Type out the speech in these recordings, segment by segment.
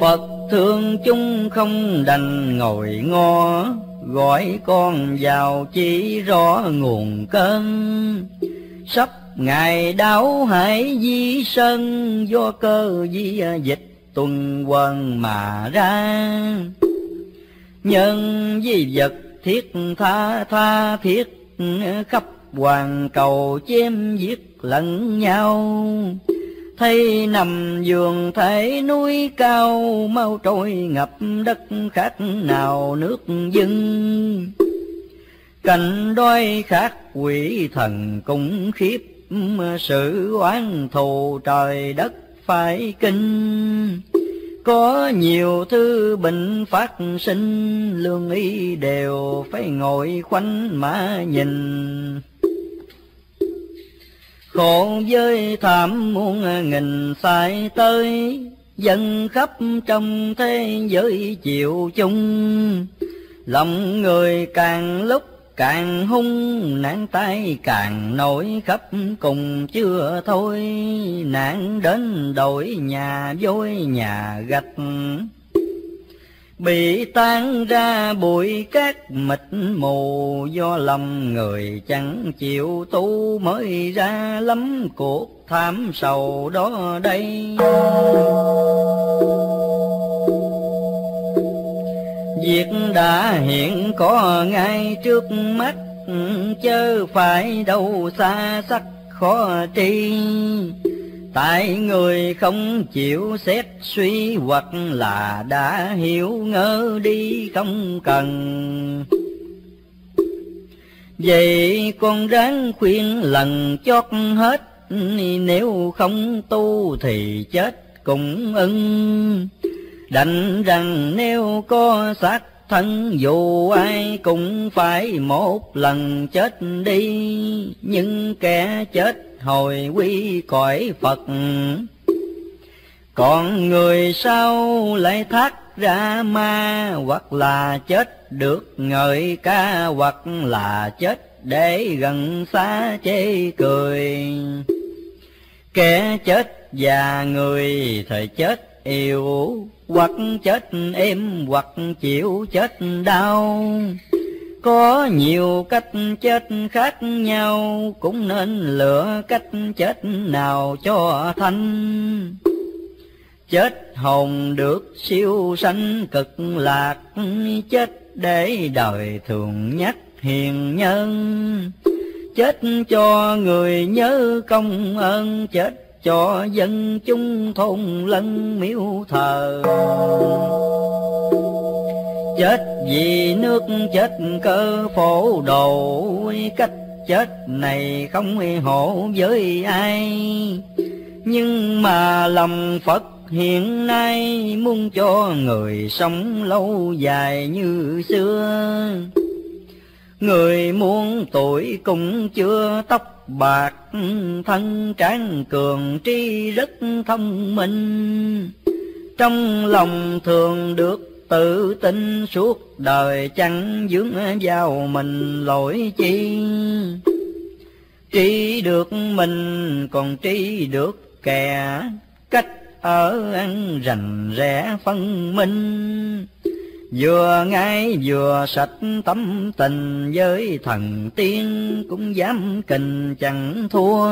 Phật thương chúng không đành ngồi ngo, gọi con vào chỉ rõ nguồn cơn. Sắp ngày đáo hải di sơn, do cơ di dịch tuần quần mà ra. Nhân di vật thiết tha tha thiết, khắp hoàn cầu chém giết lẫn nhau. Thấy nằm giường thể núi cao, mau trôi ngập đất khác nào nước dưng. Cảnh đói khát quỷ thần cũng khiếp, sự oán thù trời đất phải kinh. Có nhiều thứ bệnh phát sinh, lương y đều phải ngồi khoanh mà nhìn. Khổ với thảm muôn nghìn sai tới, dân khắp trong thế giới chịu chung. Lòng người càng lúc càng hung, nạn tai càng nổi khắp cùng chưa thôi. Nạn đến đổi nhà vôi nhà gạch, bị tan ra bụi cát mịt mù. Do lòng người chẳng chịu tu, mới ra lắm cuộc tham sầu đó đây. Việc đã hiện có ngay trước mắt, chớ phải đâu xa sắc khó tri. Tại người không chịu xét suy, hoặc là đã hiểu ngỡ đi không cần. Vậy con ráng khuyên lần chót hết, nếu không tu thì chết cũng ưng. Đành rằng nếu có xác thân, dù ai cũng phải một lần chết đi. Nhưng kẻ chết hồi quy cõi Phật, còn người sau lại thác ra ma. Hoặc là chết được ngợi ca, hoặc là chết để gần xa chê cười. Kẻ chết già người thời chết yêu, hoặc chết êm hoặc chịu chết đau. Có nhiều cách chết khác nhau, cũng nên lựa cách chết nào cho thanh. Chết hồn được siêu sanh cực lạc, chết để đời thường nhắc hiền nhân. Chết cho người nhớ công ơn, chết cho dân chúng thôn lân miếu thờ. Chết vì nước chết cơ phổ đồ, cách chết này không hổ với ai. Nhưng mà lòng Phật hiện nay, muốn cho người sống lâu dài như xưa. Người muôn tuổi cũng chưa tóc bạc, thân tráng cường trí rất thông minh. Trong lòng thường được tự tin, suốt đời chẳng vướng vào mình lỗi chi. Tri được mình còn tri được kẻ, cách ở ăn rành rẽ phân minh. Vừa ngay vừa sạch tấm tình, với thần tiên cũng dám kình chẳng thua.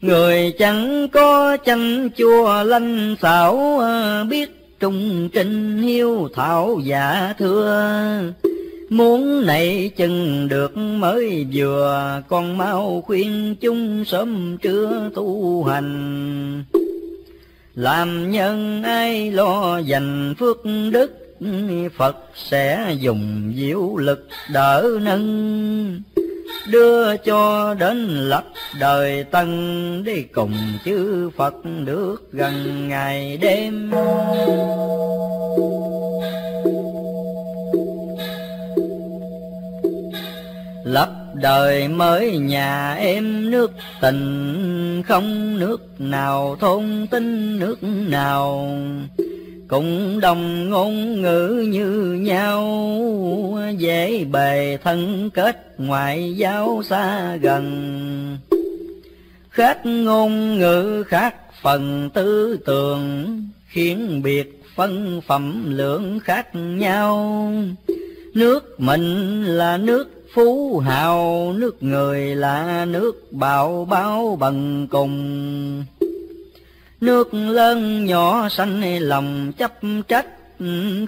Người chẳng có chanh chua lanh xảo, biết trung trinh hiếu thảo giả thưa. Muốn này chừng được mới vừa, con mau khuyên chúng sớm trưa tu hành. Làm nhân ai lo dành phước đức, Phật sẽ dùng diệu lực đỡ nâng. Đưa cho đến lập đời tân, đi cùng chư Phật được gần ngày đêm. Lập đời mới nhà em nước tình, không nước nào thôn tính nước nào. Cũng đồng ngôn ngữ như nhau, dễ bề thân kết ngoại giao xa gần. kết ngôn ngữ khác phần tư tưởng, khiến biệt phân phẩm lượng khác nhau. Nước mình là nước phú hào, nước người là nước bào báo bằng cùng. Nước lớn nhỏ sanh lòng chấp trách,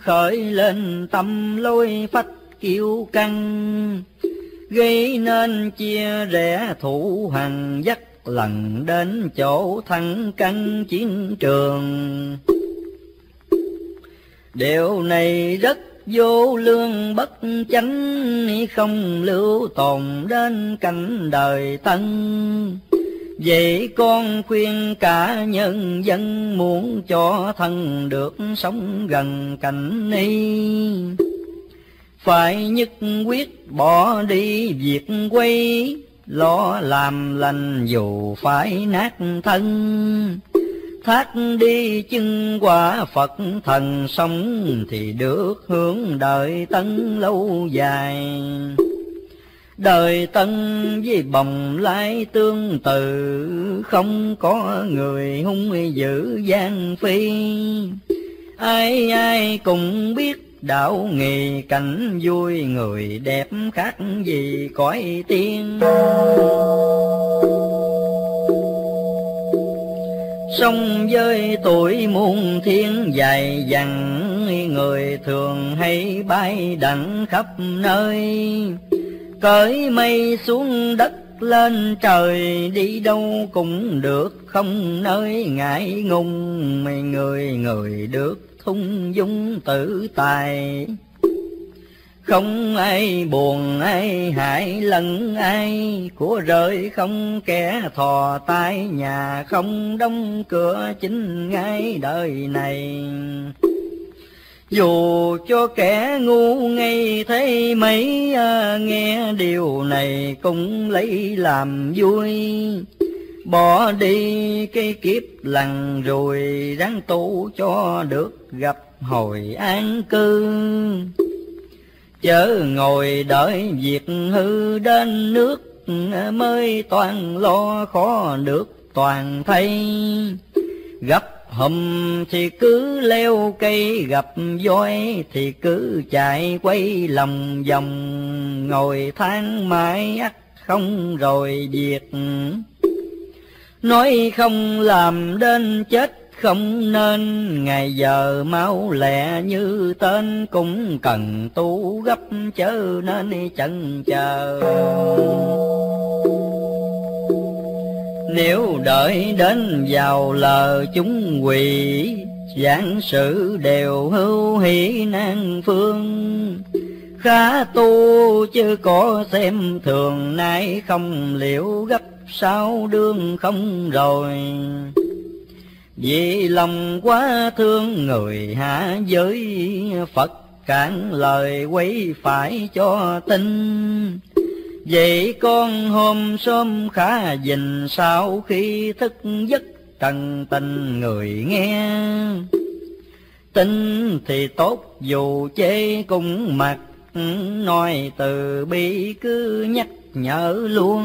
khởi lên tâm lôi phách kiêu căng. Gây nên chia rẽ thủ hằn, dắt lần đến chỗ thăng căn chiến trường. Điều này rất vô lương bất chánh, không lưu tồn đến cảnh đời tân. Vậy con khuyên cả nhân dân, muốn cho thân được sống gần cảnh ni, phải nhất quyết bỏ đi việc quay, lo làm lành dù phải nát thân. Thác đi chân quả Phật thần sống, thì được hướng đời tân lâu dài. Đời tân với bồng lai tương tự, không có người hung dữ gian phi. Ai ai cũng biết đạo nghề cảnh vui, người đẹp khác gì cõi tiên. Sông với tuổi muôn thiên dài dặn, người thường hay bay đặng khắp nơi. Cởi mây xuống đất lên trời, đi đâu cũng được không nơi ngại ngùng. Mày người người được thung dung tự tài, không ai buồn ai hại lẫn ai. Của rơi không kẻ thò tay, nhà không đóng cửa chính ngay đời này. Dù cho kẻ ngu ngây thấy mấy, nghe điều này cũng lấy làm vui. Bỏ đi cái kiếp lằn rồi, ráng tu cho được gặp hồi an cư. Chớ ngồi đợi việc hư đến nước, mới toàn lo khó được toàn thay. Gặp hùm thì cứ leo cây, gặp voi thì cứ chạy quay lòng vòng. Ngồi than mãi ắt không rồi việc, nói không làm đến chết không nên. Ngày giờ mau lẹ như tên, cũng cần tu gấp chớ nên chần chờ. Nếu đợi đến vào lờ chúng quỳ, giảng sự đều hữu hỷ nan phương. Khá tu chứ có xem thường, nay không liệu gấp sao đương không rồi. Vì lòng quá thương người hạ giới, Phật cản lời quấy phải cho tin. Vậy con hôm sớm khá dình, sau khi thức giấc cần tình người nghe. Tin thì tốt dù chê cũng mặc, nói từ bi cứ nhắc nhở luôn.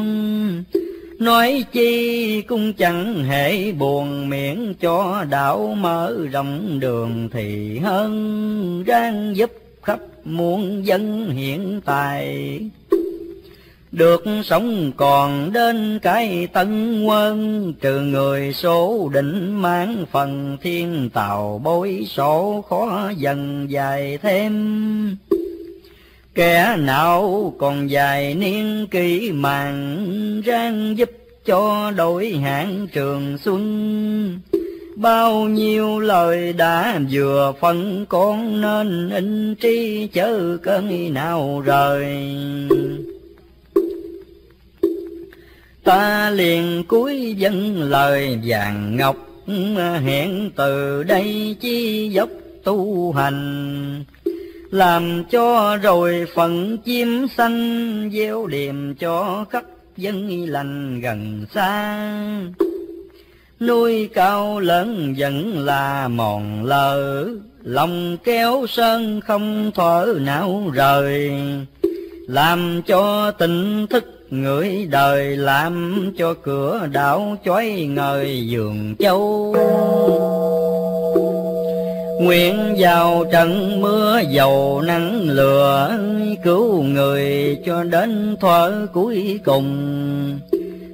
Nói chi cũng chẳng hề buồn, miễn cho đạo mở rộng đường thì hơn. Ráng giúp khắp muôn dân hiện tại, được sống còn đến cái tân quân. Trừ người số định mang phần thiên tào, bối số khó dần dài thêm. Kẻ nào còn dài niên kỷ màng, ráng giúp cho đổi hạn trường xuân. Bao nhiêu lời đã vừa phân con, nên in trí chớ cơn nào rời. Ta liền cúi dâng lời vàng ngọc, hẹn từ đây chi dốc tu hành. Làm cho rồi phận chim xanh, gieo điềm cho khắp dân lành gần xa. Nuôi cao lớn vẫn là mòn lờ, lòng kéo sơn không thở nào rời. Làm cho tỉnh thức người đời làm cho cửa đảo chói ngời giường châu. Nguyện vào trận mưa dầu nắng lửa, cứu người cho đến thuở cuối cùng.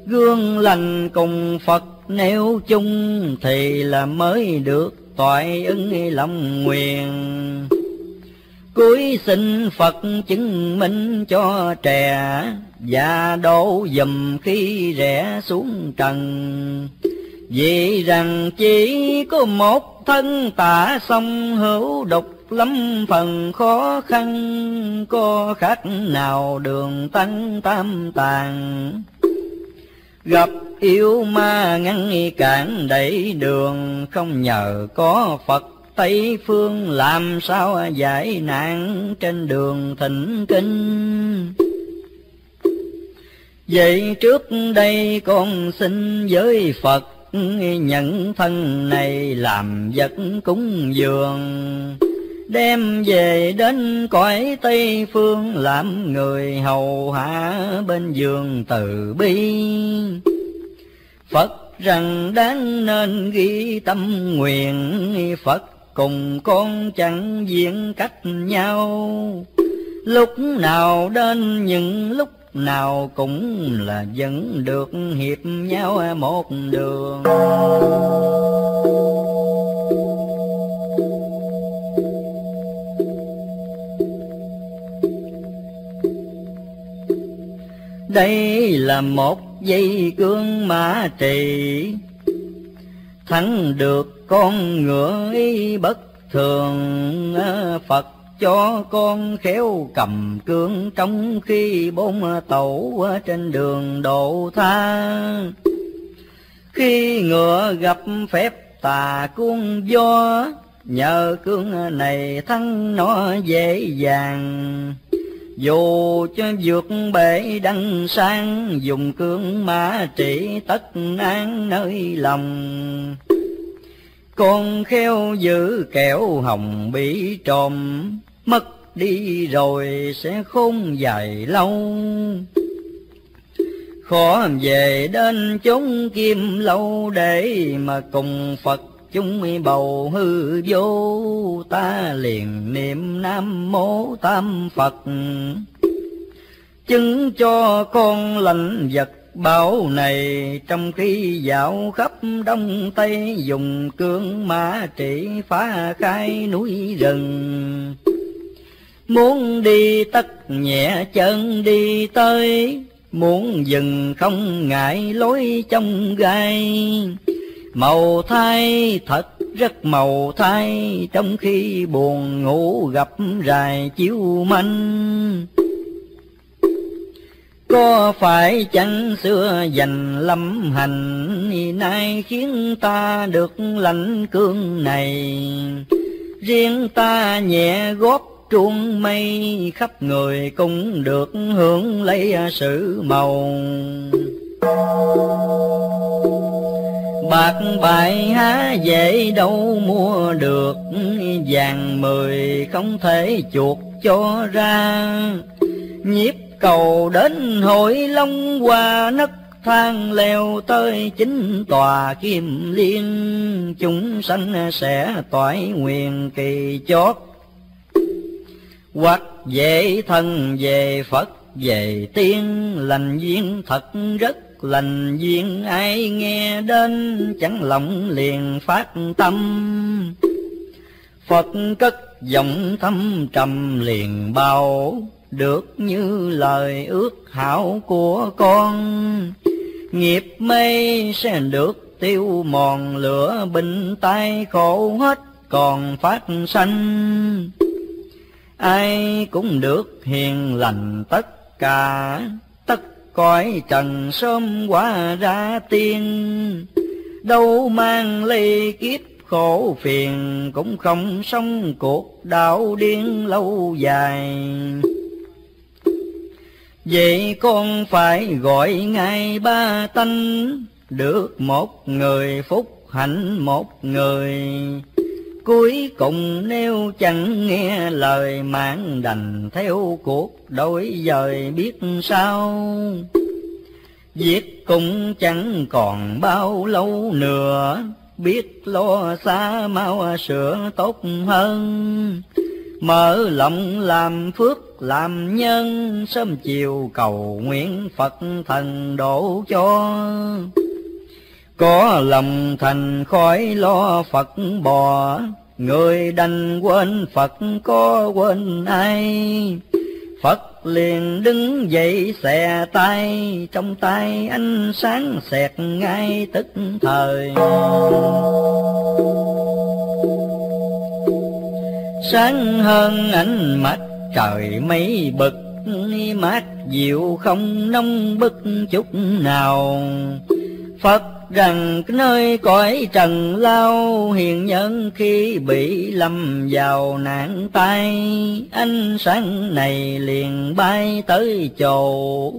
Gương lành cùng Phật nêu chung, thì là mới được toại ứng lòng nguyện. Cuối xin Phật chứng minh cho trẻ, và đổ dùm khi rẽ xuống trần. Vì rằng chỉ có một thân tả song hữu, độc lắm phần khó khăn, có khác nào đường tăng tam tàng. Gặp yêu ma ngăn cản đẩy đường, không nhờ có Phật Tây Phương làm sao giải nạn trên đường thỉnh kinh. Vậy trước đây con xin với Phật, nhận thân này làm vật cúng dường, đem về đến cõi Tây Phương làm người hầu hạ bên giường từ bi. Phật rằng đáng nên ghi tâm nguyện, Phật cùng con chẳng diễn cách nhau. Lúc nào đến những lúc nào cũng là vẫn được hiệp nhau một đường. Đây là một dây cương mã trì, thắng được con ngựa ý bất thường. Phật cho con khéo cầm cương, trong khi bốn tẩu trên đường độ tha. Khi ngựa gặp phép tà cuốn gió, nhờ cương này thắng nó dễ dàng. Dù cho vượt bể đăng sang, dùng cương mã trị tất an nơi lòng. Con khéo giữ kẻo hồng bị trộm, mất đi rồi sẽ khôn dài lâu. Khó về đến chốn Kim Lâu, để mà cùng Phật chúng bầu hư vô. Ta liền niệm Nam Mô Tam Phật, chứng cho con lành vật bảo này. Trong khi dạo khắp Đông Tây, dùng cương mã trị phá khai núi rừng. Muốn đi tất nhẹ chân đi tới, muốn dừng không ngại lối trong gai. Màu thai thật rất màu thai, trong khi buồn ngủ gặp rài chiếu manh. Có phải chẳng xưa dành lâm hành, nay khiến ta được lãnh cương này. Riêng ta nhẹ góp truông mây, khắp người cũng được hưởng lấy sự màu. Bạc bài há dễ đâu mua được, vàng mười không thể chuộc cho ra. Nhiếp cầu đến hội long qua nấc thang, leo tới chính tòa Kim Liên. Chúng sanh sẽ toại nguyện kỳ chót, hoặc về thần về Phật về tiên. Lành duyên thật rất lành duyên, ai nghe đến chẳng lòng liền phát tâm. Phật cất giọng thâm trầm liền bao, được như lời ước hảo của con. Nghiệp mê sẽ được tiêu mòn, lửa bình tai khổ hết còn phát sanh. Ai cũng được hiền lành tất cả, cõi trần sớm qua ra tiên. Đâu mang ly kiếp khổ phiền, cũng không sống cuộc đảo điên lâu dài. Vậy con phải gọi ngài ba tánh, được một người phúc hạnh một người. Cuối cùng nếu chẳng nghe lời, mạng đành theo cuộc đổi dời biết sao. Giết cũng chẳng còn bao lâu nữa, biết lo xa mau sửa tốt hơn. Mở lòng làm phước làm nhân, sớm chiều cầu nguyện Phật thần độ cho. Có lòng thành khói lo Phật bò, người đành quên Phật có quên ai. Phật liền đứng dậy xòe tay, trong tay ánh sáng xẹt ngay tức thời. Sáng hơn ánh mặt trời mấy bực, mát dịu không nóng bức chút nào. Phật rằng nơi cõi trần lao, hiền nhân khi bị lâm vào nạn tai, ánh sáng này liền bay tới chầu,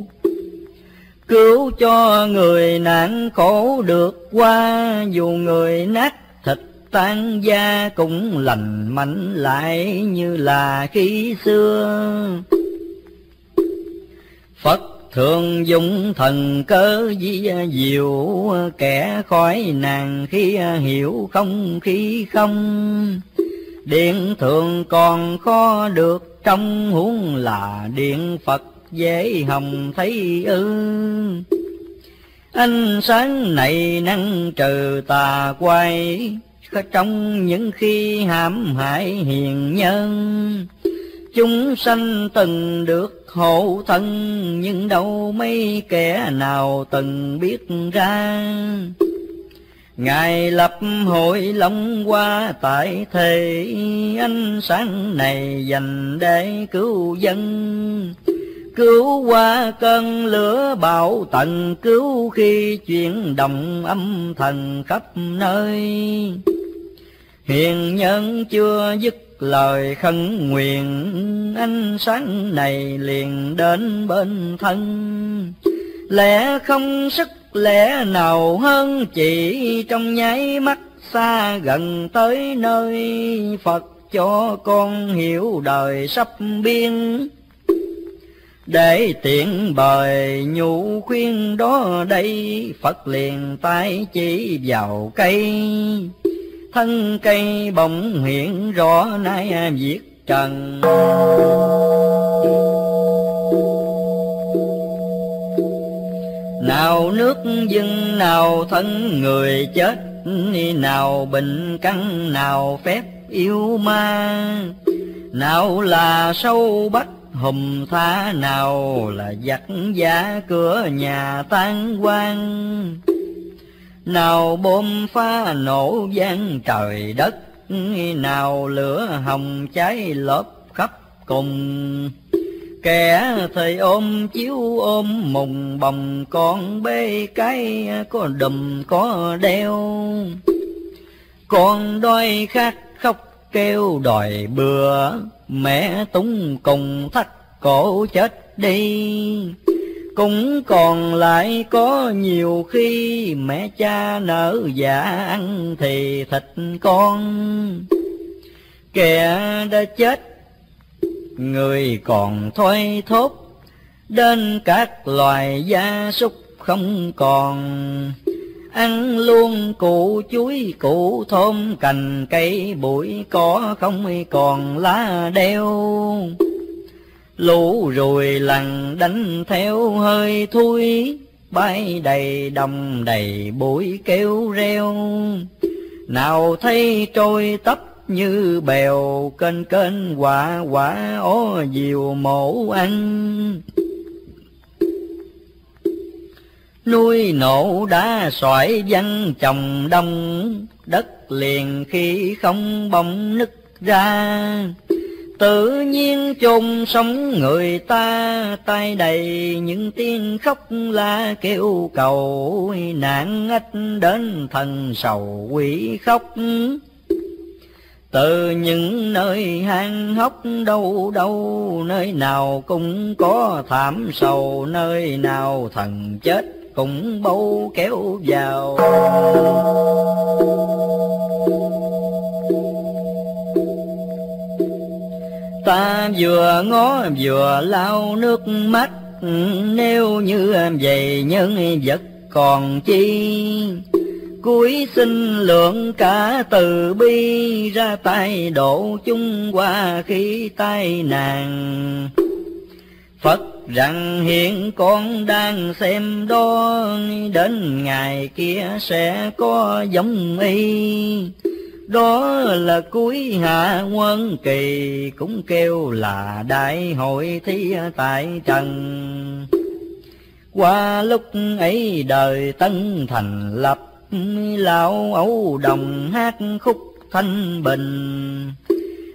cứu cho người nạn khổ được qua. Dù người nát thịt tan da cũng lành mạnh lại như là khi xưa. Phật thường dùng thần cớ di diệu, kẻ khỏi nàng khi hiểu không khi không. Điện thường còn khó được trong huống là điện Phật dễ hồng thấy ư. Ánh sáng này năng trừ tà quay, trong những khi hãm hại hiền nhân. Chúng sanh từng được hộ thân, nhưng đâu mấy kẻ nào từng biết ra. Ngài lập hội long qua tại thế, ánh sáng này dành để cứu dân. Cứu qua cơn lửa bão tận, cứu khi chuyển động âm thần khắp nơi. Hiền nhân chưa dứt lời khấn nguyện, ánh sáng này liền đến bên thân. Lẽ không sức lẽ nào hơn chỉ, trong nháy mắt xa gần tới nơi. Phật cho con hiểu đời sắp biên, để tiện bời nhủ khuyên đó đây. Phật liền tay chỉ vào cây, thân cây bỗng hiện rõ nay viết trần. Nào nước dưng nào thân người chết, nào bệnh căn nào phép yêu ma, nào là sâu bắt hùm tha, nào là giặc giả cửa nhà tan hoang. Nào bom phá nổ vang trời đất, nào lửa hồng cháy lốp khắp cùng. Kẻ thì ôm chiếu ôm mùng bồng, con bê cái có đùm có đeo. Con đói khát khóc kêu đòi bừa, mẹ túng cùng thắt cổ chết đi. Cũng còn lại có nhiều khi, mẹ cha nở dạ ăn thì thịt con. Kẻ đã chết người còn thoi thóp, đến các loài gia súc không còn. Ăn luôn củ chuối củ thơm cành cây bụi cỏ không còn lá đeo. Lũ ruồi lằn đánh theo hơi thui, bay đầy đồng đầy bụi kêu reo. Nào thấy trôi tấp như bèo, kênh kênh quả quả ó diều mổ ăn. Núi nổ đá sỏi văng chồng đông, đất liền khi không bỗng nứt ra. Tự nhiên chôn sống người ta, tay đầy những tiếng khóc la kêu cầu. Nạn ách đến thần sầu quỷ khóc, từ những nơi hang hốc đâu đâu. Nơi nào cũng có thảm sầu, nơi nào thần chết cũng bâu kéo vào. Ta vừa ngó vừa lau nước mắt, nếu như vậy nhân vật còn chi. Cuối xin lượng cả từ bi, ra tay độ chúng qua khi tai nạn. Phật rằng hiện con đang xem đó, đến ngày kia sẽ có giống y. Đó là cuối hạ quân kỳ, cũng kêu là đại hội thi tại trần. Qua lúc ấy đời Tân thành lập, lão Âu Đồng hát khúc thanh bình.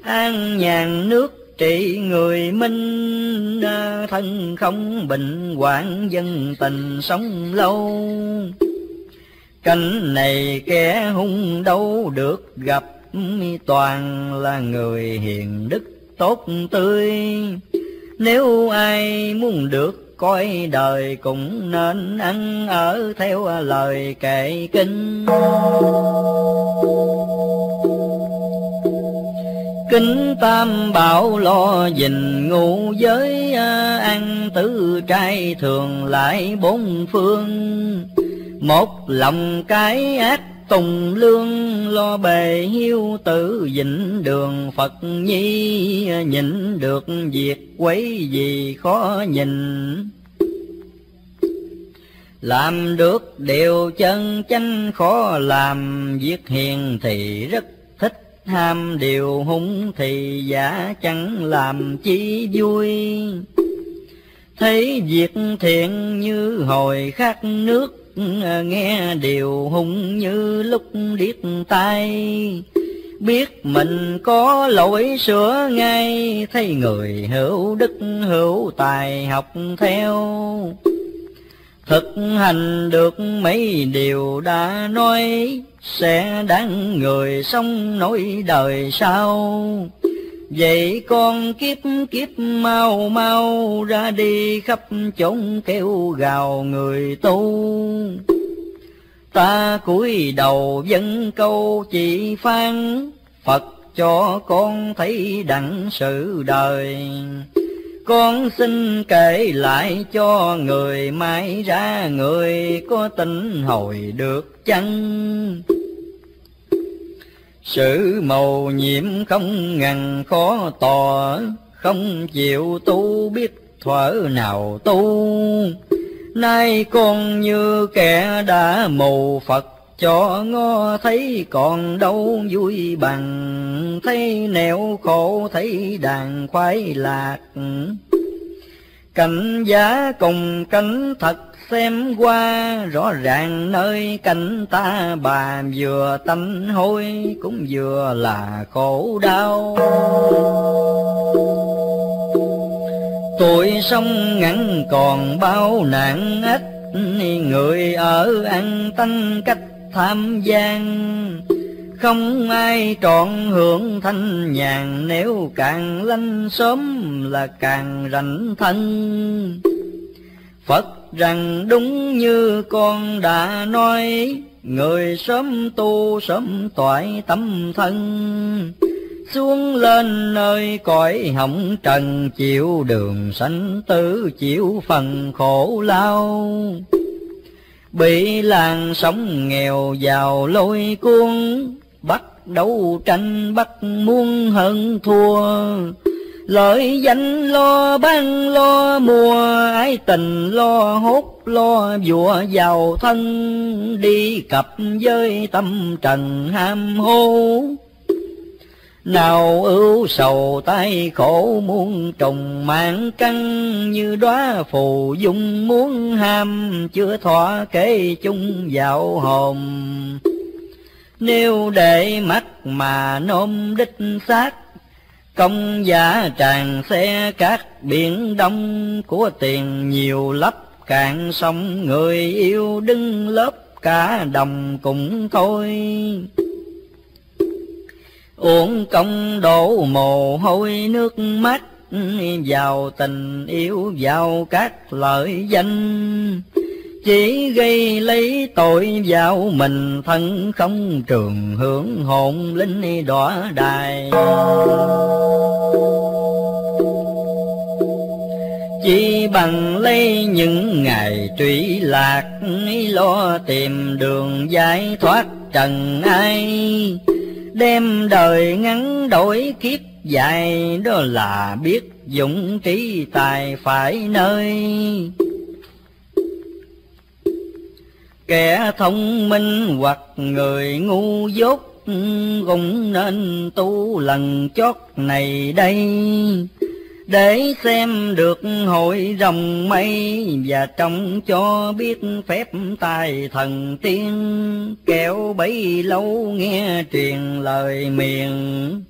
An nhàn nước trị người Minh, thân không bình hoạn dân tình sống lâu. Cảnh này kẻ hung đâu được gặp, toàn là người hiền đức tốt tươi. Nếu ai muốn được coi đời, cũng nên ăn ở theo lời kệ kinh. Kính Tam Bảo lo gìn ngũ giới, ăn tứ trai thường lại bốn phương. Một lòng cái ác tùng lương, lo bề hiếu tử vĩnh đường Phật nhi. Nhịn được việc quấy gì khó nhìn, làm được điều chân chánh khó làm. Việc hiền thì rất thích ham, điều hung thì giả chẳng làm chi vui. Thấy việc thiện như hồi khát nước, nghe điều hung như lúc điếc tai. Biết mình có lỗi sửa ngay, thấy người hữu đức hữu tài học theo. Thực hành được mấy điều đã nói, sẽ đáng người sống nỗi đời sau. Vậy con kiếp kiếp mau mau, ra đi khắp chốn kêu gào người tu. Ta cúi đầu dâng câu chỉ phán, Phật cho con thấy đặng sự đời. Con xin kể lại cho người, mãi ra người có tin hồi được chăng. Sự mầu nhiệm không ngần khó tỏ, không chịu tu biết thuở nào tu. Nay con như kẻ đã mù, Phật cho ngó thấy còn đâu vui bằng. Thấy nẻo khổ thấy đàn khoái lạc, cảnh giá cùng cảnh thật xem qua. Rõ ràng nơi cảnh ta bà, vừa tanh hôi cũng vừa là khổ đau. Tuổi sông ngắn còn bao nạn ách, người ở ăn tanh cách tham gian. Không ai trọn hưởng thanh nhàn, nếu càng lanh sớm là càng rảnh thân. Phật rằng đúng như con đã nói, người sớm tu sớm toại tâm thân. Xuống lên nơi cõi hỏng trần, chịu đường sanh tử chịu phần khổ lao. Bị làng sống nghèo giàu lôi cuốn, bắt đấu tranh bắt muốn hơn thua. Lợi danh lo ban lo mùa, ái tình lo hốt lo vụa giàu thân. Đi cặp với tâm trần ham hố, nào ưu sầu tay khổ muôn trùng. Mạng căng như đóa phù dung muốn ham, chưa thỏa kế chung vào hồn. Nếu để mắt mà nôm đích xác, công giả tràn xe cát biển đông. Của tiền nhiều lấp cạn sông, người yêu đứng lớp cả đồng cũng thôi. Uổng công đổ mồ hôi nước mắt, vào tình yêu vào các lợi danh. Chỉ gây lấy tội vào mình, thân không trường hưởng hồn linh đọa đài. chi bằng lấy những ngày trụy lạc, lo tìm đường giải thoát trần ai. Đem đời ngắn đổi kiếp dài, đó là biết dũng trí tài phải nơi. Kẻ thông minh hoặc người ngu dốt, cũng nên tu lần chót này đây, để xem được hội rồng mây, và trông cho biết phép tài thần tiên, kẻo bấy lâu nghe truyền lời miệng.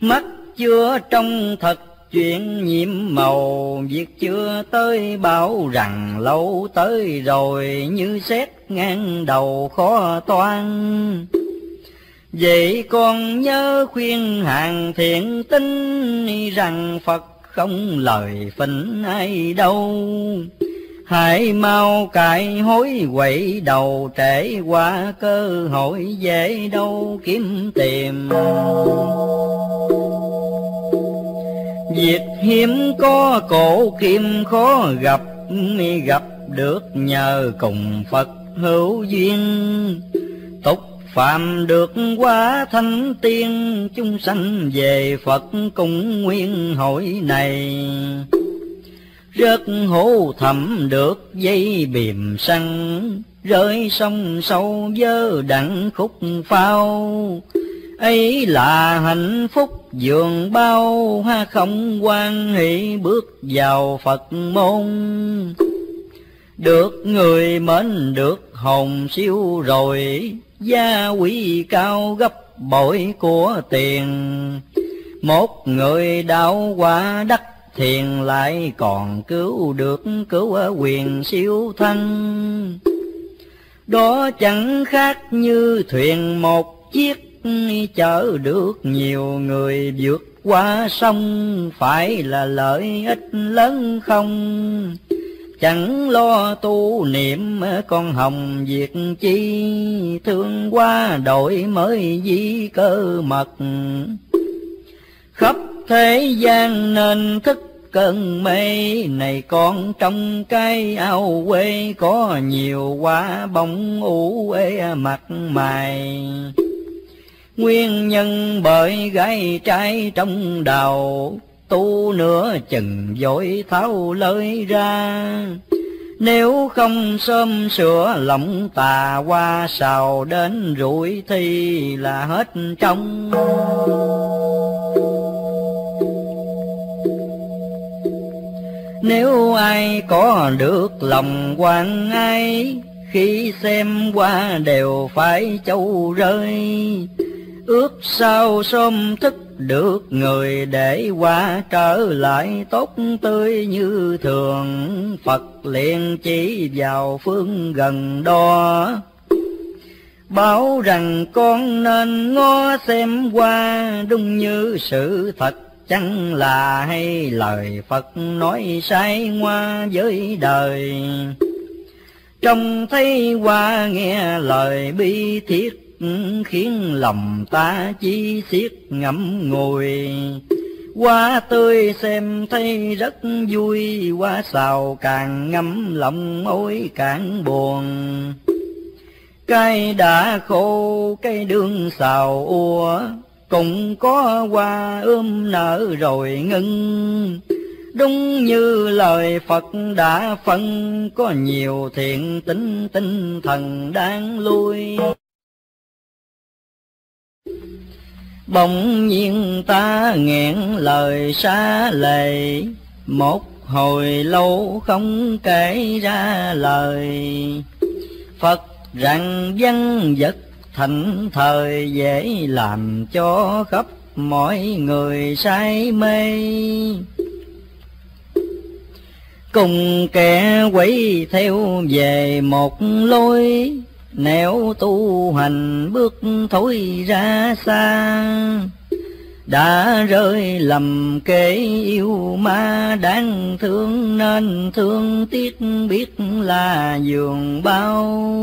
Mắt chưa trông thật chuyện nhiệm màu, việc chưa tới bảo rằng lâu tới rồi, như xét ngang đầu khó toan. Vậy con nhớ khuyên hàng thiện tinh, rằng Phật không lời phỉnh ai đâu. Hãy mau cải hối quậy đầu, trễ qua cơ hội dễ đâu kiếm tìm. Việc hiếm có cổ kim khó gặp, gặp được nhờ cùng Phật hữu duyên. Tục phàm được quá thánh tiên, chúng sanh về Phật cùng nguyên hội này. Rớt hố thẳm được dây bìm săn, rơi sông sâu dơ đặng khúc phao. Ấy là hạnh phúc dường bao, ha không quan hỷ bước vào Phật môn. Được người mến được hồn siêu rồi, gia quý cao gấp bội của tiền. Một người đạo quả đắc thiền, lại còn cứu được cứu ở quyền siêu thân. Đó chẳng khác như thuyền một chiếc, chở được nhiều người vượt qua sông. Phải là lợi ích lớn không, chẳng lo tu niệm con hồng việc chi. Thương qua đổi mới di cơ mật, khắp thế gian nên thức cơn mê. Này con trong cái ao quê, có nhiều quả bóng ủ ê mặt mày. Nguyên nhân bởi gái trai trong đầu, tu nửa chừng dối tháo lơi ra. Nếu không sớm sửa lòng tà qua, sào đến rủi thì là hết trong. Nếu ai có được lòng quan ai, khi xem qua đều phải châu rơi. Ước sao sớm thức được người, để qua trở lại tốt tươi như thường. Phật liền chỉ vào phương gần đó, bảo rằng con nên ngó xem qua. Đúng như sự thật chẳng là hay, lời Phật nói sai ngoa với đời. Trông thấy qua nghe lời bi thiết, khiến lòng ta chi xiết ngậm ngùi. Hoa tươi xem thấy rất vui, hoa xào càng ngấm lòng ôi càng buồn. Cây đã khô cây đương xào ua, cũng có hoa nở rồi ngưng. Đúng như lời Phật đã phân, có nhiều thiện tính tinh thần đang lui. Bỗng nhiên ta nghẹn lời xá lệ, một hồi lâu không kể ra lời. Phật rằng dân vật thành thời, dễ làm cho khắp mọi người say mê. Cùng kẻ quấy theo về một lối, nếu tu hành bước thối ra xa. Đã rơi lầm kẻ yêu ma đáng thương, nên thương tiếc biết là giường bao.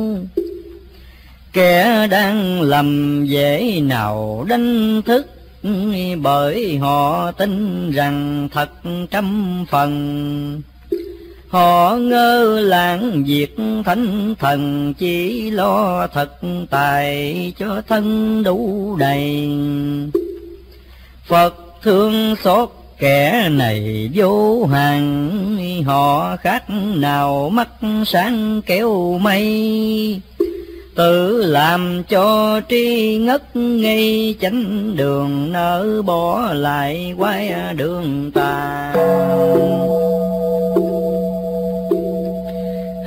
Kẻ đang lầm dễ nào đánh thức, bởi họ tin rằng thật trăm phần. Họ ngơ lãng việc thánh thần, chỉ lo thật tài cho thân đủ đầy. Phật thương xót kẻ này vô hạn, họ khác nào mắt sáng kéo mây. Tự làm cho tri ngất ngây, chánh đường nỡ bỏ lại quay đường tà.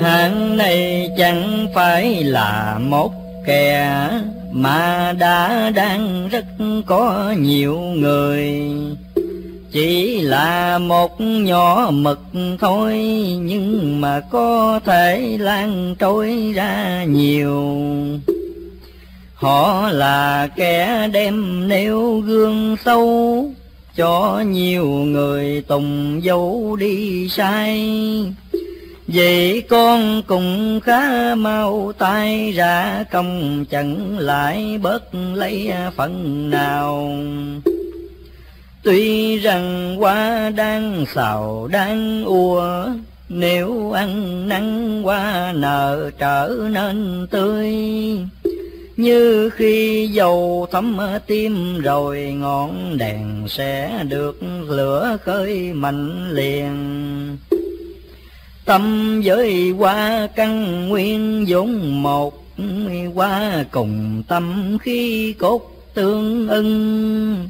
Hạng này chẳng phải là một kẻ, mà đã đang rất có nhiều người. Chỉ là một nhỏ mực thôi, nhưng mà có thể lan trôi ra nhiều. Họ là kẻ đem nêu gương sâu, cho nhiều người tùng dấu đi sai. Vậy con cũng khá mau tay ra công, chẳng lại bớt lấy phần nào. Tuy rằng hoa đang xào đang ùa, nếu ăn nắng hoa nở trở nên tươi. Như khi dầu thấm tim rồi, ngọn đèn sẽ được lửa khơi mạnh liền. Tâm với hoa căn nguyên vốn một, hoa cùng tâm khí cốt tương ưng.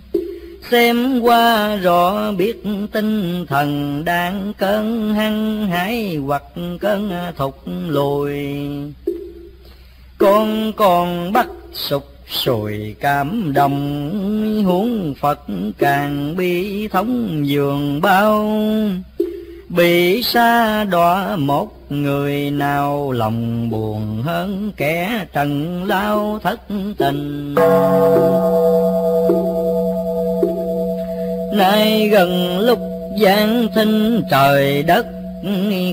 Xem qua rõ biết tinh thần đang cơn hăng hái hoặc cơn thụt lùi. Con còn bắt sụp sùi cảm động, huống Phật càng bi thống dường bao. Bị xa đọa một người nào, lòng buồn hơn kẻ trần lao thất tình. Nay gần lúc giáng sinh trời đất,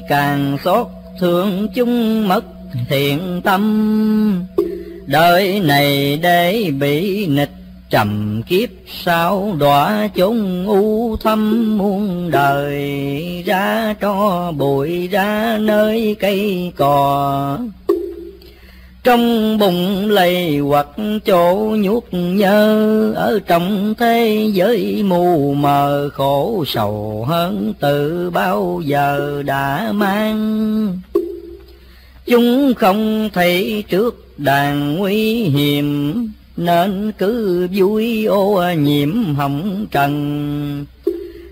càng xót thương chúng mất thiện tâm. Đời này để bị nghịch trầm, kiếp sau đọa chốn u thâm muôn đời. Ra tro bụi ra nơi cây cò, trong bụng lầy hoặc chỗ nhuốc nhơ. Ở trong thế giới mù mờ khổ sầu hơn, từ bao giờ đã mang. Chúng không thấy trước đàn nguy hiểm, nên cứ vui ô nhiễm hồng trần.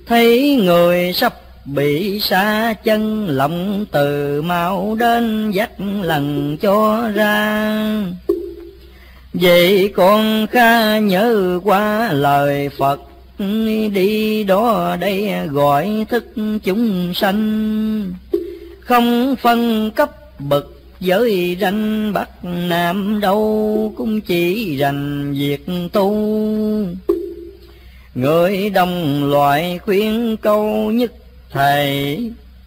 Thấy người sắp bị xa chân, lòng từ mau đến dắt lần cho ra. Vậy con khá nhớ qua lời Phật, đi đó đây gọi thức chúng sanh. Không phân cấp bậc giới ranh Bắc Nam đâu, cũng chỉ rành việc tu. Người đồng loại khuyên câu nhất thầy,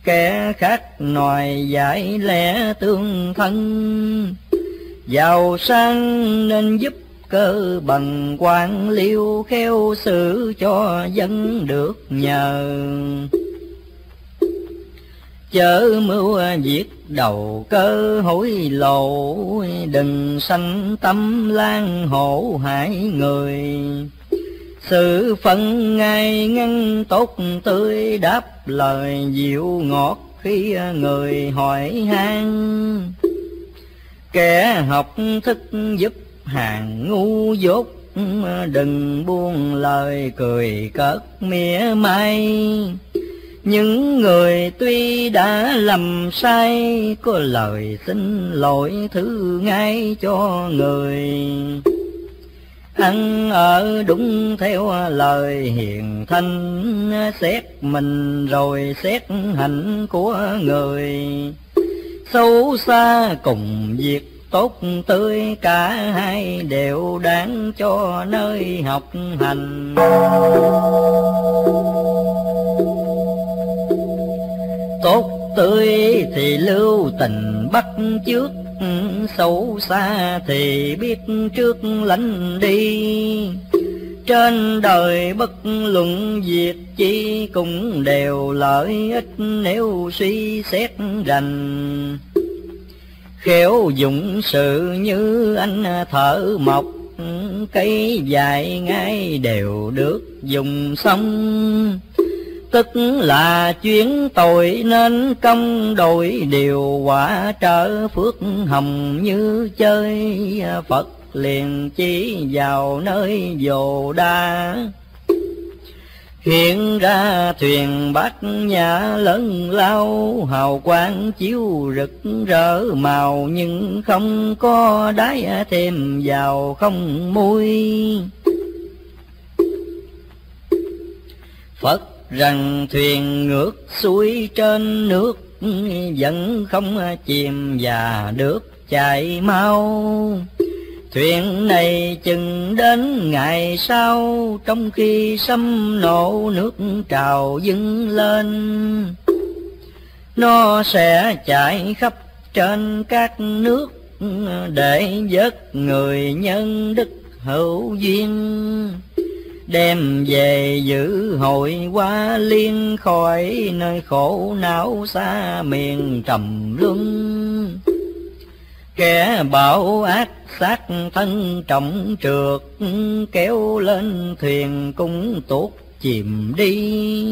kẻ khác nòi giải lẽ tương thân. Giàu sang nên giúp cơ bằng, quan liêu khéo xử cho dân được nhờ. Chớ mưu việc đầu cơ hối lộ, đừng sanh tâm lan hổ hại người. Sự phận ngay ngăn tốt tươi, đáp lời dịu ngọt khi người hỏi han. Kẻ học thức giúp hàng ngu dốt, đừng buông lời cười cợt mỉa mai. Những người tuy đã lầm sai, có lời xin lỗi thứ ngay cho người. Ăn ở đúng theo lời hiền thanh, xét mình rồi xét hạnh của người. Xấu xa cùng việc tốt tươi, cả hai đều đáng cho nơi học hành. Tốt tươi thì lưu tình bắt chước, xấu xa thì biết trước lánh đi. trên đời bất luận việc chi cũng đều lợi ích nếu suy xét rành. Khéo dụng sự như anh thợ mộc, cây dài ngay đều được dùng xong. Tức là chuyến tội nên công, đổi điều quả trở phước hồng như chơi. Phật liền chỉ vào nơi Vô Đa, hiện ra thuyền bát nhã lớn lao. Hào quang chiếu rực rỡ màu, nhưng không có đáy thêm vào không mui. Phật rằng thuyền ngược xuôi trên nước, vẫn không chìm và được chạy mau. Thuyền này chừng đến ngày sau, trong khi sấm nổ nước trào dâng lên. Nó sẽ chạy khắp trên các nước, để vớt người nhân đức hữu duyên. Đem về giữ hội Hoa Liên, khỏi nơi khổ não xa miền trầm luân. Kẻ bảo ác xác thân trọng trượt, kéo lên thuyền cũng tuột chìm đi.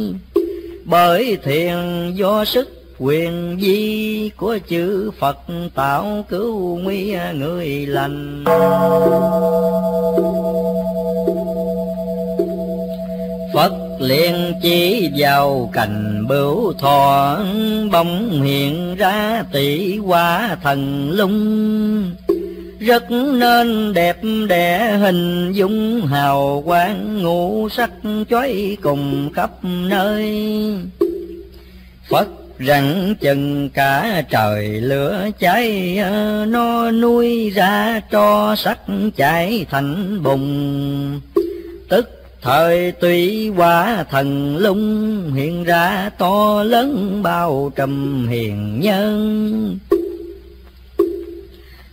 Bởi thuyền do sức quyền vi của chữ Phật tạo, cứu nguy người lành. Phật liền chỉ vào cành bửu thọ, bỗng hiện ra tỷ hoa thần lung. Rất nên đẹp đẽ hình dung, hào quang ngũ sắc chói cùng khắp nơi. Phật rằng chừng cả trời lửa cháy, nó nuôi ra cho sắc chảy thành bùng. Tức thời tùy quả thần lung, hiện ra to lớn bao trùm hiền nhân.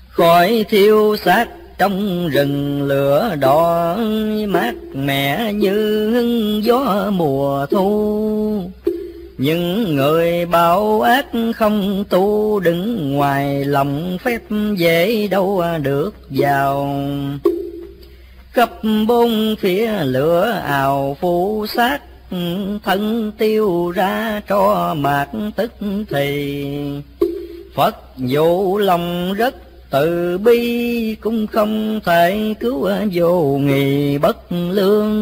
Khỏi thiêu xác trong rừng lửa đỏ, mát mẻ như hương gió mùa thu. Những người bảo ác không tu, đứng ngoài lòng phép dễ đâu được vào. Khắp bốn phía lửa ào phủ sát, thân tiêu ra cho mạc tức thì. Phật dụ lòng rất từ bi, cũng không thể cứu vô nghị bất lương.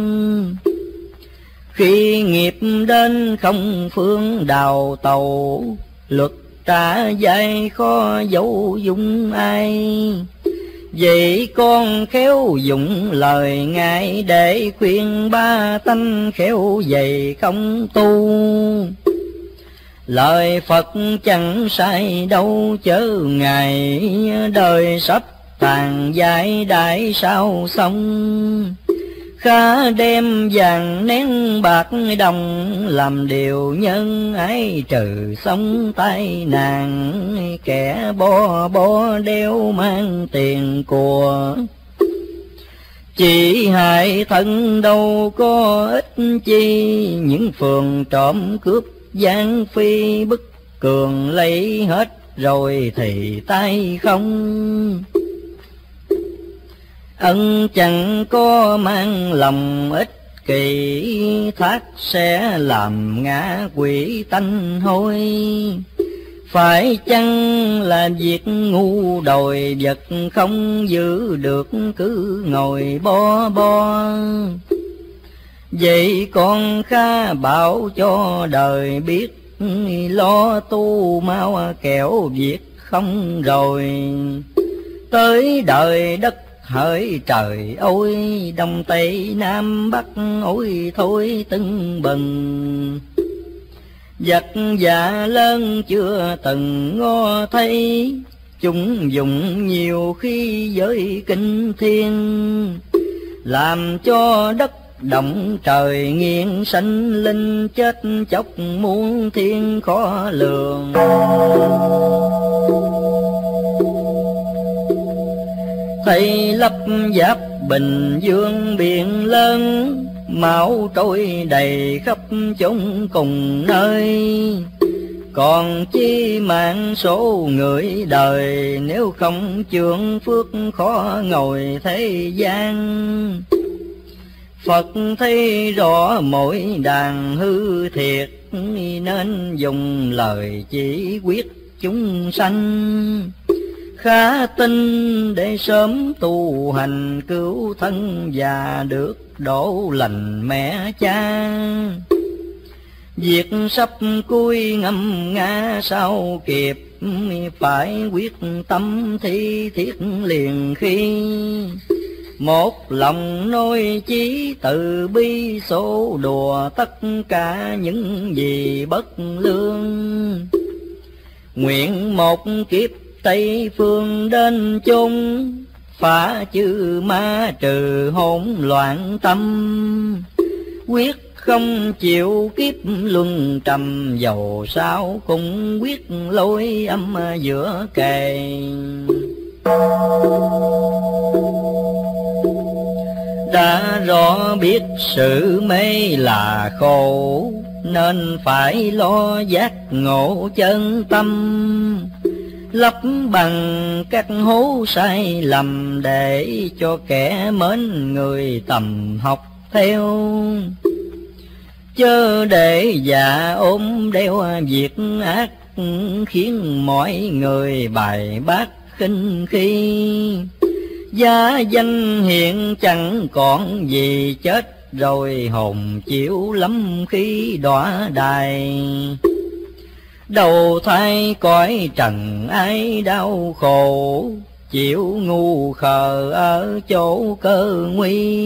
Khi nghiệp đến không phương đào tàu, luật trả dạy khó dấu dung ai. Vậy con khéo dụng lời ngài, để khuyên ba tánh khéo dày không tu. Lời Phật chẳng sai đâu chớ ngài, đời sắp tàn giải đại sao xong. Khá đem vàng nén bạc đồng, làm điều nhân ái trừ sống tai nạn. Kẻ bo đeo mang tiền của, chỉ hại thân đâu có ích chi. Những phường trộm cướp gian phi, bức cường lấy hết rồi thì tay không. Ân chẳng có mang lòng ích kỷ, thác sẽ làm ngã quỷ tanh hôi. Phải chăng là việc ngu đồi, vật không giữ được cứ ngồi bo. Vậy con khá bảo cho đời biết, lo tu mau kẻo việc không rồi. Tới đời đất hỡi trời ôi, đông tây nam bắc ôi thôi tưng bừng. Vật già lớn chưa từng ngó thấy, chúng dùng nhiều khi giới kinh thiên. Làm cho đất động trời nghiêng, sanh linh chết chóc muôn thiên khó lường. thấy lấp giáp Bình Dương biển lớn, máu trôi đầy khắp chốn cùng nơi. Còn chi mạng số người đời, nếu không chưởng phước khó ngồi thế gian. Phật thấy rõ mỗi đàn hư thiệt, nên dùng lời chỉ quyết chúng sanh. Khá tin để sớm tu hành cứu thân, và được đổ lành mẹ cha. Việc sắp cuối ngâm ngã sao kịp, phải quyết tâm thi thiết liền khi. Một lòng nôi chí từ bi, số đùa tất cả những gì bất lương. Nguyện một kiếp Tây phương đến chung, phá chư ma trừ hỗn loạn tâm. Quyết không chịu kiếp luân trầm, dầu sao cũng quyết lối âm giữa kề. Đã rõ biết sự mê là khổ, nên phải lo giác ngộ chân tâm. Lấp bằng các hố sai lầm, để cho kẻ mến người tầm học theo. Chớ để già ôm đeo việc ác, khiến mọi người bài bác khinh khi. Giá danh hiện chẳng còn gì, chết rồi hồn chịu lắm khi đọa đài. Đầu thai cõi trần ai đau khổ, chịu ngu khờ ở chỗ cơ nguy.